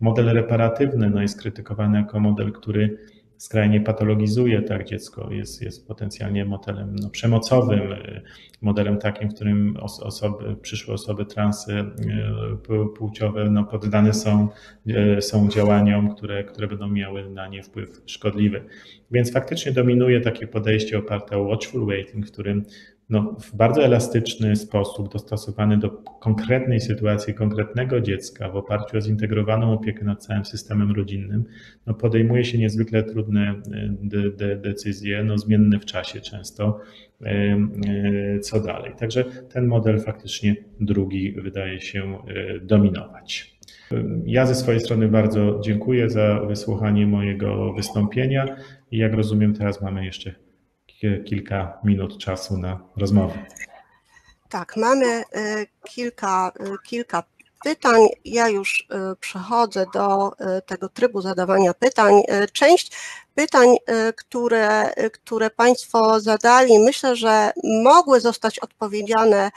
model reparatywny no, jest krytykowany jako model, który skrajnie patologizuje tak dziecko, jest potencjalnie modelem no, przemocowym, modelem takim, w którym przyszłe osoby transpłciowe no, poddane są działaniom, które będą miały na nie wpływ szkodliwy. Więc faktycznie dominuje takie podejście oparte o watchful waiting, w którym no, w bardzo elastyczny sposób, dostosowany do konkretnej sytuacji, konkretnego dziecka, w oparciu o zintegrowaną opiekę nad całym systemem rodzinnym, no, podejmuje się niezwykle trudne decyzje, no, zmienne w czasie często, co dalej. Także ten model faktycznie drugi wydaje się dominować. Ja ze swojej strony bardzo dziękuję za wysłuchanie mojego wystąpienia i jak rozumiem teraz mamy jeszcze kilka minut czasu na rozmowę. Tak, mamy kilka pytań. Ja już przechodzę do tego trybu zadawania pytań. Część pytań, które Państwo zadali, myślę, że mogły zostać odpowiedziane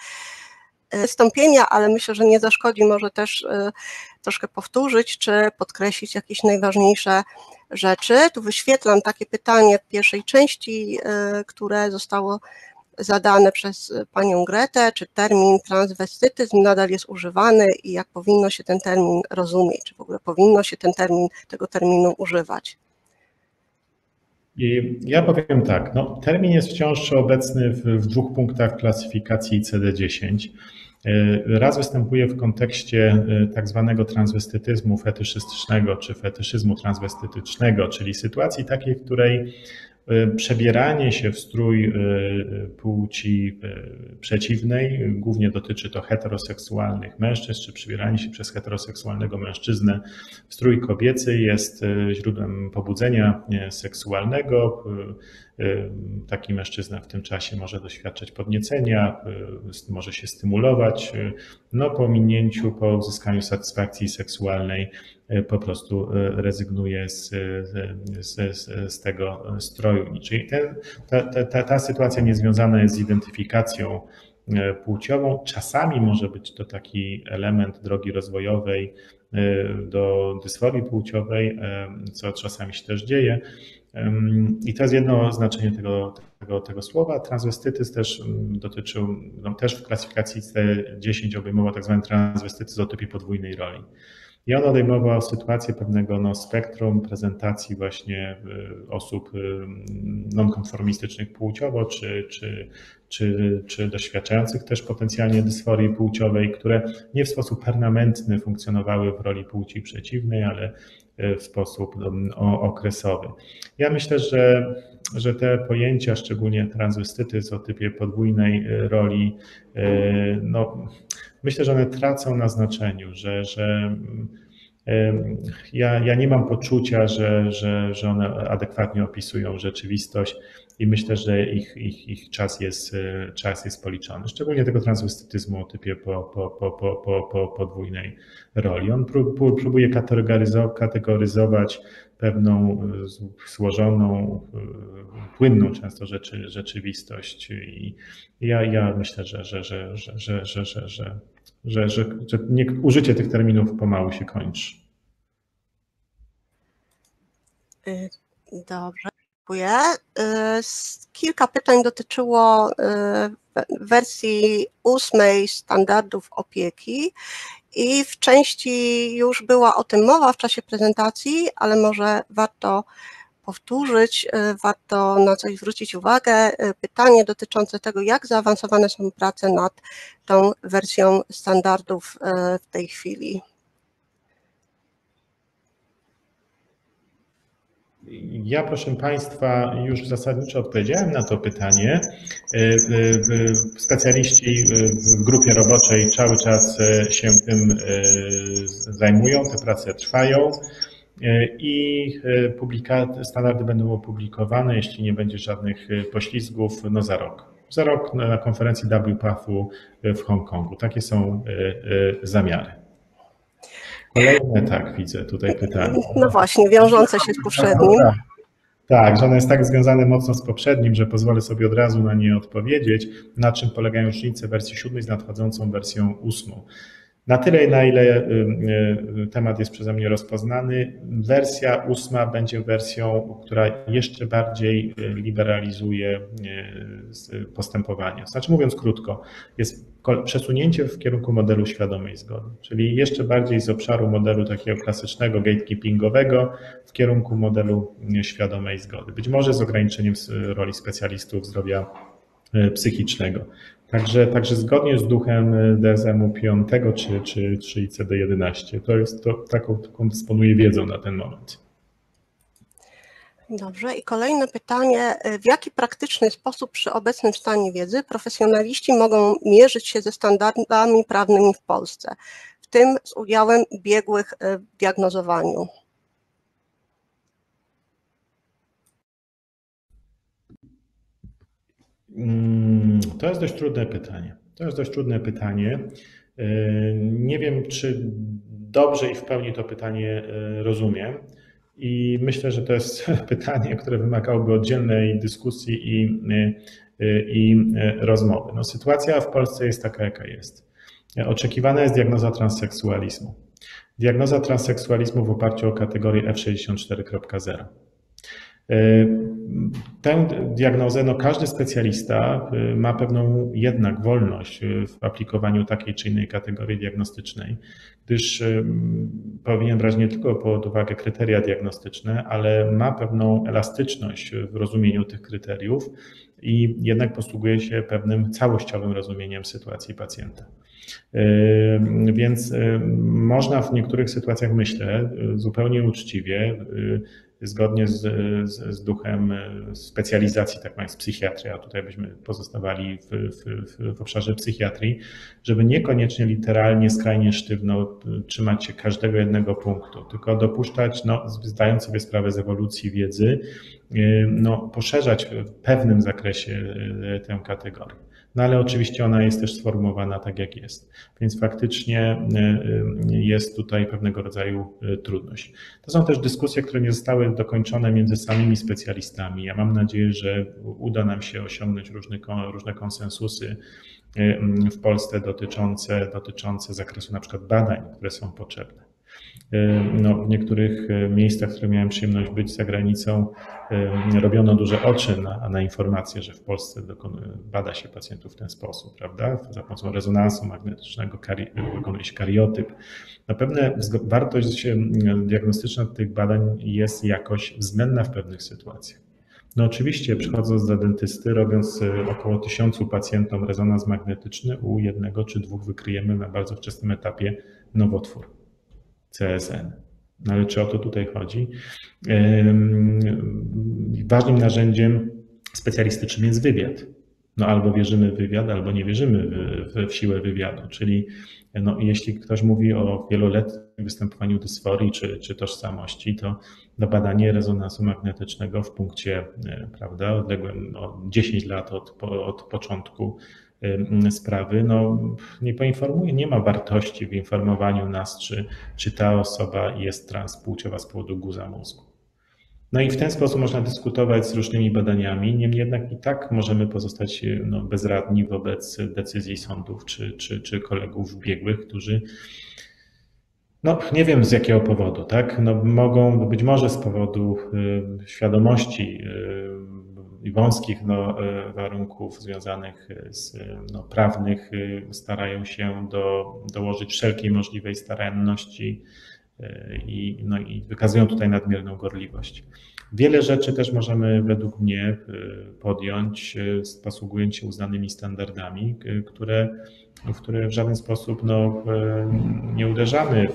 wystąpienia, ale myślę, że nie zaszkodzi może też troszkę powtórzyć czy podkreślić jakieś najważniejsze rzeczy. Tu wyświetlam takie pytanie w pierwszej części, które zostało zadane przez panią Gretę, czy termin transwestytyzm nadal jest używany i jak powinno się ten termin rozumieć, czy w ogóle powinno się tego terminu używać. I ja powiem tak, no, termin jest wciąż obecny w dwóch punktach klasyfikacji ICD-10. Raz występuje w kontekście tak zwanego transwestytyzmu fetyszystycznego czy fetyszyzmu transwestytycznego, czyli sytuacji takiej, w której przebieranie się w strój płci przeciwnej, głównie dotyczy to heteroseksualnych mężczyzn, czy przebieranie się przez heteroseksualnego mężczyznę w strój kobiecy jest źródłem pobudzenia seksualnego. Taki mężczyzna w tym czasie może doświadczać podniecenia, może się stymulować, no po ominięciu, po uzyskaniu satysfakcji seksualnej po prostu rezygnuje z tego stroju. Czyli ta sytuacja niezwiązana jest z identyfikacją płciową. Czasami może być to taki element drogi rozwojowej do dysforii płciowej, co czasami się też dzieje. I to jest jedno znaczenie tego słowa. Transwestytyzm też dotyczył, no też w klasyfikacji ICD-10 obejmował tak zwany transwestytyzm o typie podwójnej roli. I on odejmował sytuację pewnego no, spektrum prezentacji właśnie osób nonkonformistycznych płciowo, czy doświadczających też potencjalnie dysforii płciowej, które nie w sposób permanentny funkcjonowały w roli płci przeciwnej, ale w sposób okresowy. Ja myślę, że te pojęcia, szczególnie transwestytyzm o typie podwójnej roli, no, myślę, że one tracą na znaczeniu, że ja nie mam poczucia, że one adekwatnie opisują rzeczywistość i myślę, że ich czas jest policzony. Szczególnie tego transwestytyzmu o typie podwójnej roli. On próbuje kategoryzować pewną złożoną, płynną często rzeczywistość i ja myślę, że użycie tych terminów pomału się kończy. Dobrze, dziękuję. Kilka pytań dotyczyło wersji 8 standardów opieki i w części już była o tym mowa w czasie prezentacji, ale może warto powtórzyć, warto na coś zwrócić uwagę. Pytanie dotyczące tego, jak zaawansowane są prace nad tą wersją standardów w tej chwili. Ja, proszę Państwa, już zasadniczo odpowiedziałem na to pytanie. Specjaliści w grupie roboczej cały czas się tym zajmują, te prace trwają i standardy będą opublikowane, jeśli nie będzie żadnych poślizgów, no za rok. Za rok na konferencji WPATH-u w Hongkongu. Takie są zamiary. Kolejne, tak, widzę tutaj pytanie. No właśnie, wiążące się z poprzednim. Tak, że ono jest tak związane mocno z poprzednim, że pozwolę sobie od razu na nie odpowiedzieć. Na czym polegają różnice wersji 7 z nadchodzącą wersją 8? Na tyle, na ile temat jest przeze mnie rozpoznany, wersja 8 będzie wersją, która jeszcze bardziej liberalizuje postępowania. Znaczy, mówiąc krótko, jest przesunięcie w kierunku modelu świadomej zgody, czyli jeszcze bardziej z obszaru modelu takiego klasycznego gatekeepingowego w kierunku modelu świadomej zgody. Być może z ograniczeniem roli specjalistów zdrowia psychicznego. Także zgodnie z duchem DSM-u 5 czy ICD-11, taką dysponuję wiedzą na ten moment. Dobrze, i kolejne pytanie. W jaki praktyczny sposób przy obecnym stanie wiedzy profesjonaliści mogą mierzyć się ze standardami prawnymi w Polsce, w tym z udziałem biegłych w diagnozowaniu? To jest dość trudne pytanie. Nie wiem, czy dobrze i w pełni to pytanie rozumiem. I myślę, że to jest pytanie, które wymagałoby oddzielnej dyskusji i rozmowy. No, sytuacja w Polsce jest taka, jaka jest. Oczekiwana jest diagnoza transseksualizmu. Diagnoza transseksualizmu w oparciu o kategorię F64.0. Tę diagnozę, no, każdy specjalista ma pewną jednak wolność w aplikowaniu takiej czy innej kategorii diagnostycznej, gdyż powinien brać nie tylko pod uwagę kryteria diagnostyczne, ale ma pewną elastyczność w rozumieniu tych kryteriów i jednak posługuje się pewnym całościowym rozumieniem sytuacji pacjenta. Więc można w niektórych sytuacjach, myślę, zupełnie uczciwie, zgodnie z duchem specjalizacji, tak jak psychiatria, a tutaj byśmy pozostawali w obszarze psychiatrii, żeby niekoniecznie literalnie, skrajnie sztywno trzymać się każdego jednego punktu, tylko dopuszczać, no, zdając sobie sprawę z ewolucji wiedzy, no, poszerzać w pewnym zakresie tę kategorię. No ale oczywiście ona jest też sformułowana tak, jak jest, więc faktycznie jest tutaj pewnego rodzaju trudność. To są też dyskusje, które nie zostały dokończone między samymi specjalistami. Ja mam nadzieję, że uda nam się osiągnąć różne konsensusy w Polsce dotyczące zakresu na przykład badań, które są potrzebne. No, w niektórych miejscach, w których miałem przyjemność być za granicą, robiono duże oczy na informacje, że w Polsce bada się pacjentów w ten sposób, prawda? Za pomocą rezonansu magnetycznego wykonuje się kariotyp. Na pewno wartość diagnostyczna tych badań jest jakoś względna w pewnych sytuacjach. No oczywiście, przychodząc do dentysty, robiąc około 1000 pacjentom rezonans magnetyczny, u jednego czy dwóch wykryjemy na bardzo wczesnym etapie nowotwór. CSN. No ale czy o to tutaj chodzi? Ważnym narzędziem specjalistycznym jest wywiad. No albo wierzymy w wywiad, albo nie wierzymy w siłę wywiadu. Czyli no, jeśli ktoś mówi o wieloletnim występowaniu dysforii czy tożsamości, to badanie rezonansu magnetycznego w punkcie, prawda, odległym o 10 lat od początku sprawy, no, nie poinformuje, nie ma wartości w informowaniu nas, czy ta osoba jest transpłciowa z powodu guza mózgu. No i w ten sposób można dyskutować z różnymi badaniami, niemniej jednak i tak możemy pozostać, no, bezradni wobec decyzji sądów czy kolegów biegłych, którzy, no, nie wiem z jakiego powodu, tak? No, mogą być może z powodu świadomości i wąskich, no, warunków związanych z, no, prawnych, starają się dołożyć wszelkiej możliwej staranności i wykazują tutaj nadmierną gorliwość. Wiele rzeczy też możemy według mnie podjąć, posługując się uznanymi standardami, w które w żaden sposób nie uderzamy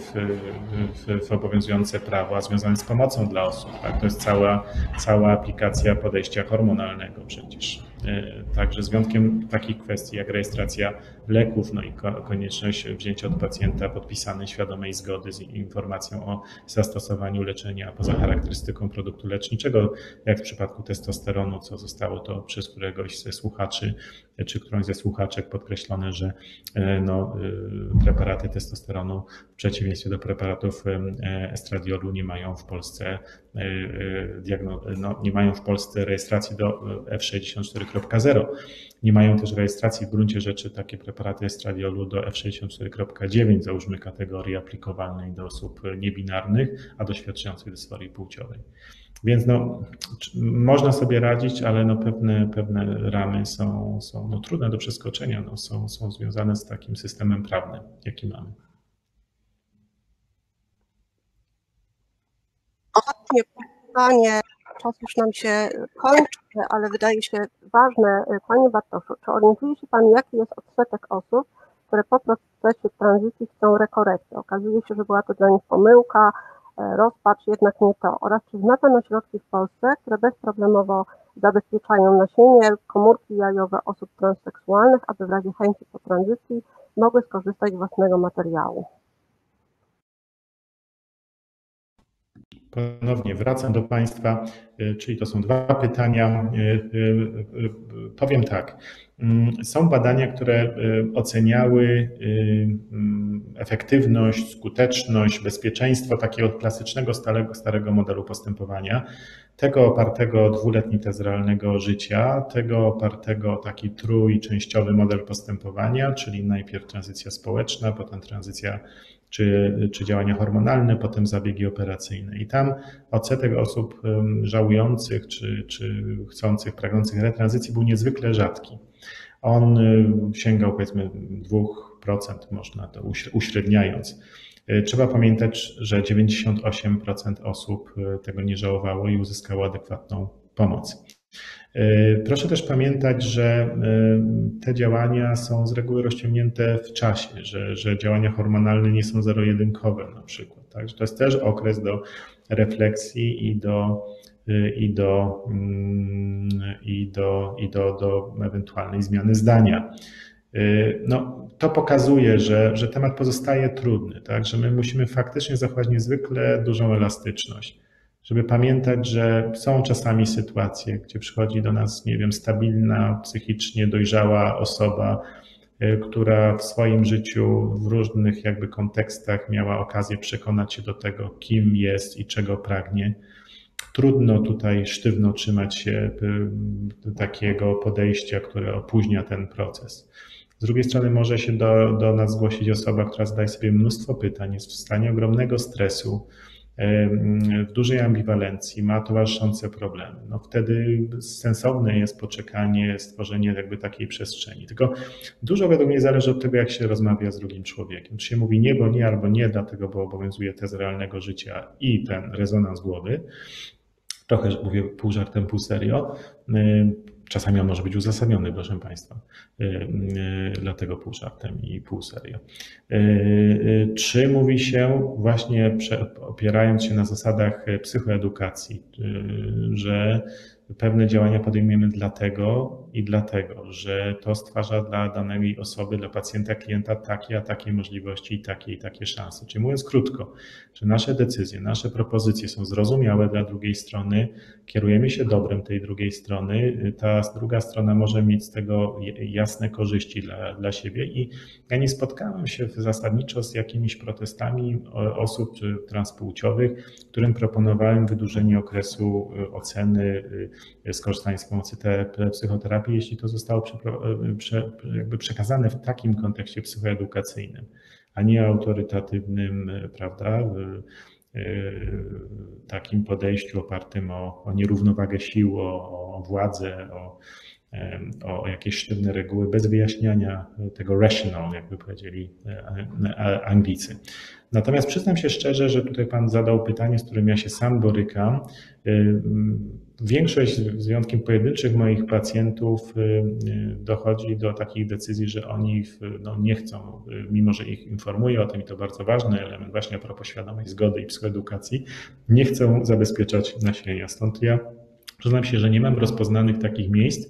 w obowiązujące prawa związane z pomocą dla osób. Tak? To jest cała aplikacja podejścia hormonalnego przecież. Także z wyjątkiem takich kwestii jak rejestracja leków, no i konieczność wzięcia od pacjenta podpisanej świadomej zgody z informacją o zastosowaniu leczenia poza charakterystyką produktu leczniczego, jak w przypadku testosteronu, co zostało to przez któregoś ze słuchaczy czy którąś ze słuchaczek podkreślone, że preparaty testosteronu w przeciwieństwie do preparatów estradiolu nie mają w Polsce rejestracji do F64.0. Nie mają też rejestracji w gruncie rzeczy takie preparaty estradiolu do F64.9, załóżmy kategorii aplikowalnej do osób niebinarnych, a doświadczających dysforii płciowej. Więc można sobie radzić, ale pewne ramy są trudne do przeskoczenia, są związane z takim systemem prawnym, jaki mamy. Ostatnie pytanie, czas już nam się kończy, ale wydaje się ważne. Panie Bartoszu, czy orientuje się Pan, jaki jest odsetek osób, które po procesie tranzycji chcą rekorekty? Okazuje się, że była to dla nich pomyłka, rozpacz, jednak nie to. Oraz czy zna Pan ośrodki w Polsce, które bezproblemowo zabezpieczają nasienie, komórki jajowe osób transseksualnych, aby w razie chęci po tranzycji mogły skorzystać z własnego materiału? Ponownie wracam do Państwa, czyli to są dwa pytania. Powiem tak, są badania, które oceniały efektywność, skuteczność, bezpieczeństwo takiego klasycznego, starego modelu postępowania, tego opartego o 2-letni test realnego życia, tego opartego o taki trójczęściowy model postępowania, czyli najpierw tranzycja społeczna, potem tranzycja czy działania hormonalne, potem zabiegi operacyjne. I tam odsetek osób żałujących czy chcących, pragnących retranzycji był niezwykle rzadki. On sięgał powiedzmy 2%, można to uśredniając. Trzeba pamiętać, że 98% osób tego nie żałowało i uzyskało adekwatną pomoc. Proszę też pamiętać, że te działania są z reguły rozciągnięte w czasie, że działania hormonalne nie są zero-jedynkowe na przykład. Także to jest też okres do refleksji i do ewentualnej zmiany zdania. To pokazuje, że temat pozostaje trudny, tak? Że my musimy faktycznie zachować niezwykle dużą elastyczność, żeby pamiętać, że są czasami sytuacje, gdzie przychodzi do nas, nie wiem, stabilna, psychicznie dojrzała osoba, która w swoim życiu, w różnych jakby kontekstach miała okazję przekonać się do tego, kim jest i czego pragnie. Trudno tutaj sztywno trzymać się takiego podejścia, które opóźnia ten proces. Z drugiej strony może się do nas zgłosić osoba, która zadaje sobie mnóstwo pytań, jest w stanie ogromnego stresu, w dużej ambiwalencji, ma towarzyszące problemy. Wtedy sensowne jest poczekanie, stworzenie jakby takiej przestrzeni. Tylko dużo według mnie zależy od tego, jak się rozmawia z drugim człowiekiem. Czy się mówi nie, bo nie, albo nie, dlatego, bo obowiązuje tez realnego życia i ten rezonans głowy. Trochę mówię pół żartem, pół serio. Czasami on może być uzasadniony, proszę Państwa, dlatego pół żartem i pół serio. Czy mówi się właśnie opierając się na zasadach psychoedukacji, że pewne działania podejmiemy dlatego i dlatego, że to stwarza dla danej osoby, dla pacjenta, klienta takie, a takie możliwości i takie szanse. Czyli mówiąc krótko, że nasze decyzje, nasze propozycje są zrozumiałe dla drugiej strony, kierujemy się dobrem tej drugiej strony, ta druga strona może mieć z tego jasne korzyści dla siebie i ja nie spotkałem się zasadniczo z jakimiś protestami osób transpłciowych, którym proponowałem wydłużenie okresu oceny skorzystanie z pomocy psychoterapii, jeśli to zostało przekazane w takim kontekście psychoedukacyjnym, a nie autorytatywnym, prawda, takim podejściu opartym o nierównowagę sił, o władzę, o o jakieś sztywne reguły bez wyjaśniania tego rational, jakby powiedzieli Anglicy. Natomiast przyznam się szczerze, że tutaj Pan zadał pytanie, z którym ja się sam borykam. Większość, z wyjątkiem pojedynczych moich pacjentów, dochodzi do takich decyzji, że oni nie chcą, mimo że ich informuję o tym, i to bardzo ważny element właśnie a propos świadomej zgody i psychoedukacji, nie chcą zabezpieczać nasienia. Stąd ja przyznam się, że nie mam rozpoznanych takich miejsc,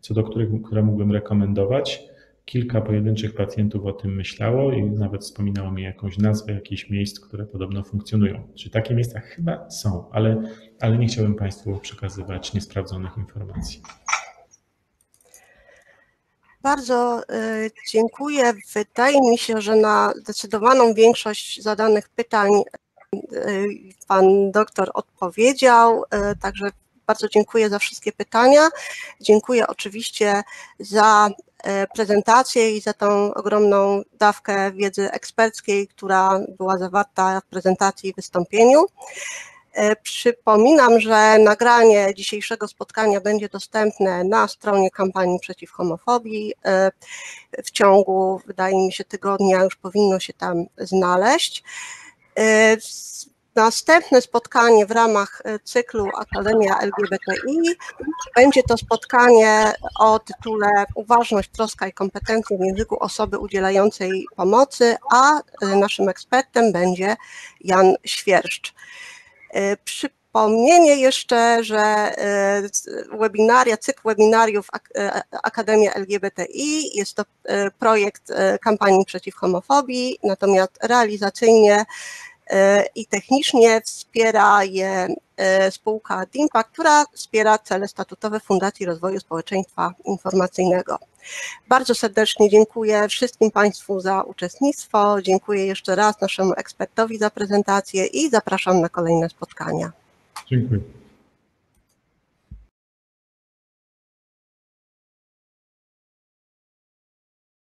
co do których, które mógłbym rekomendować. Kilka pojedynczych pacjentów o tym myślało i nawet wspominało mi jakąś nazwę jakichś miejsc, które podobno funkcjonują. Czy takie miejsca chyba są, ale nie chciałbym Państwu przekazywać niesprawdzonych informacji. Bardzo dziękuję. Wydaje mi się, że na zdecydowaną większość zadanych pytań Pan doktor odpowiedział, także bardzo dziękuję za wszystkie pytania. Dziękuję oczywiście za prezentację i za tą ogromną dawkę wiedzy eksperckiej, która była zawarta w prezentacji i wystąpieniu. Przypominam, że nagranie dzisiejszego spotkania będzie dostępne na stronie Kampanii Przeciw Homofobii. W ciągu, wydaje mi się, tygodnia już powinno się tam znaleźć. Następne spotkanie w ramach cyklu Akademia LGBTI będzie to spotkanie o tytule Uważność, troska i kompetencje w języku osoby udzielającej pomocy, a naszym ekspertem będzie Jan Świerszcz. Przypomnienie jeszcze, że cykl webinariów Akademia LGBTI jest to projekt Kampanii Przeciw Homofobii, natomiast realizacyjnie i technicznie wspiera je spółka DIMPA, która wspiera cele statutowe Fundacji Rozwoju Społeczeństwa Informacyjnego. Bardzo serdecznie dziękuję wszystkim Państwu za uczestnictwo, dziękuję jeszcze raz naszemu ekspertowi za prezentację i zapraszam na kolejne spotkania. Dziękuję.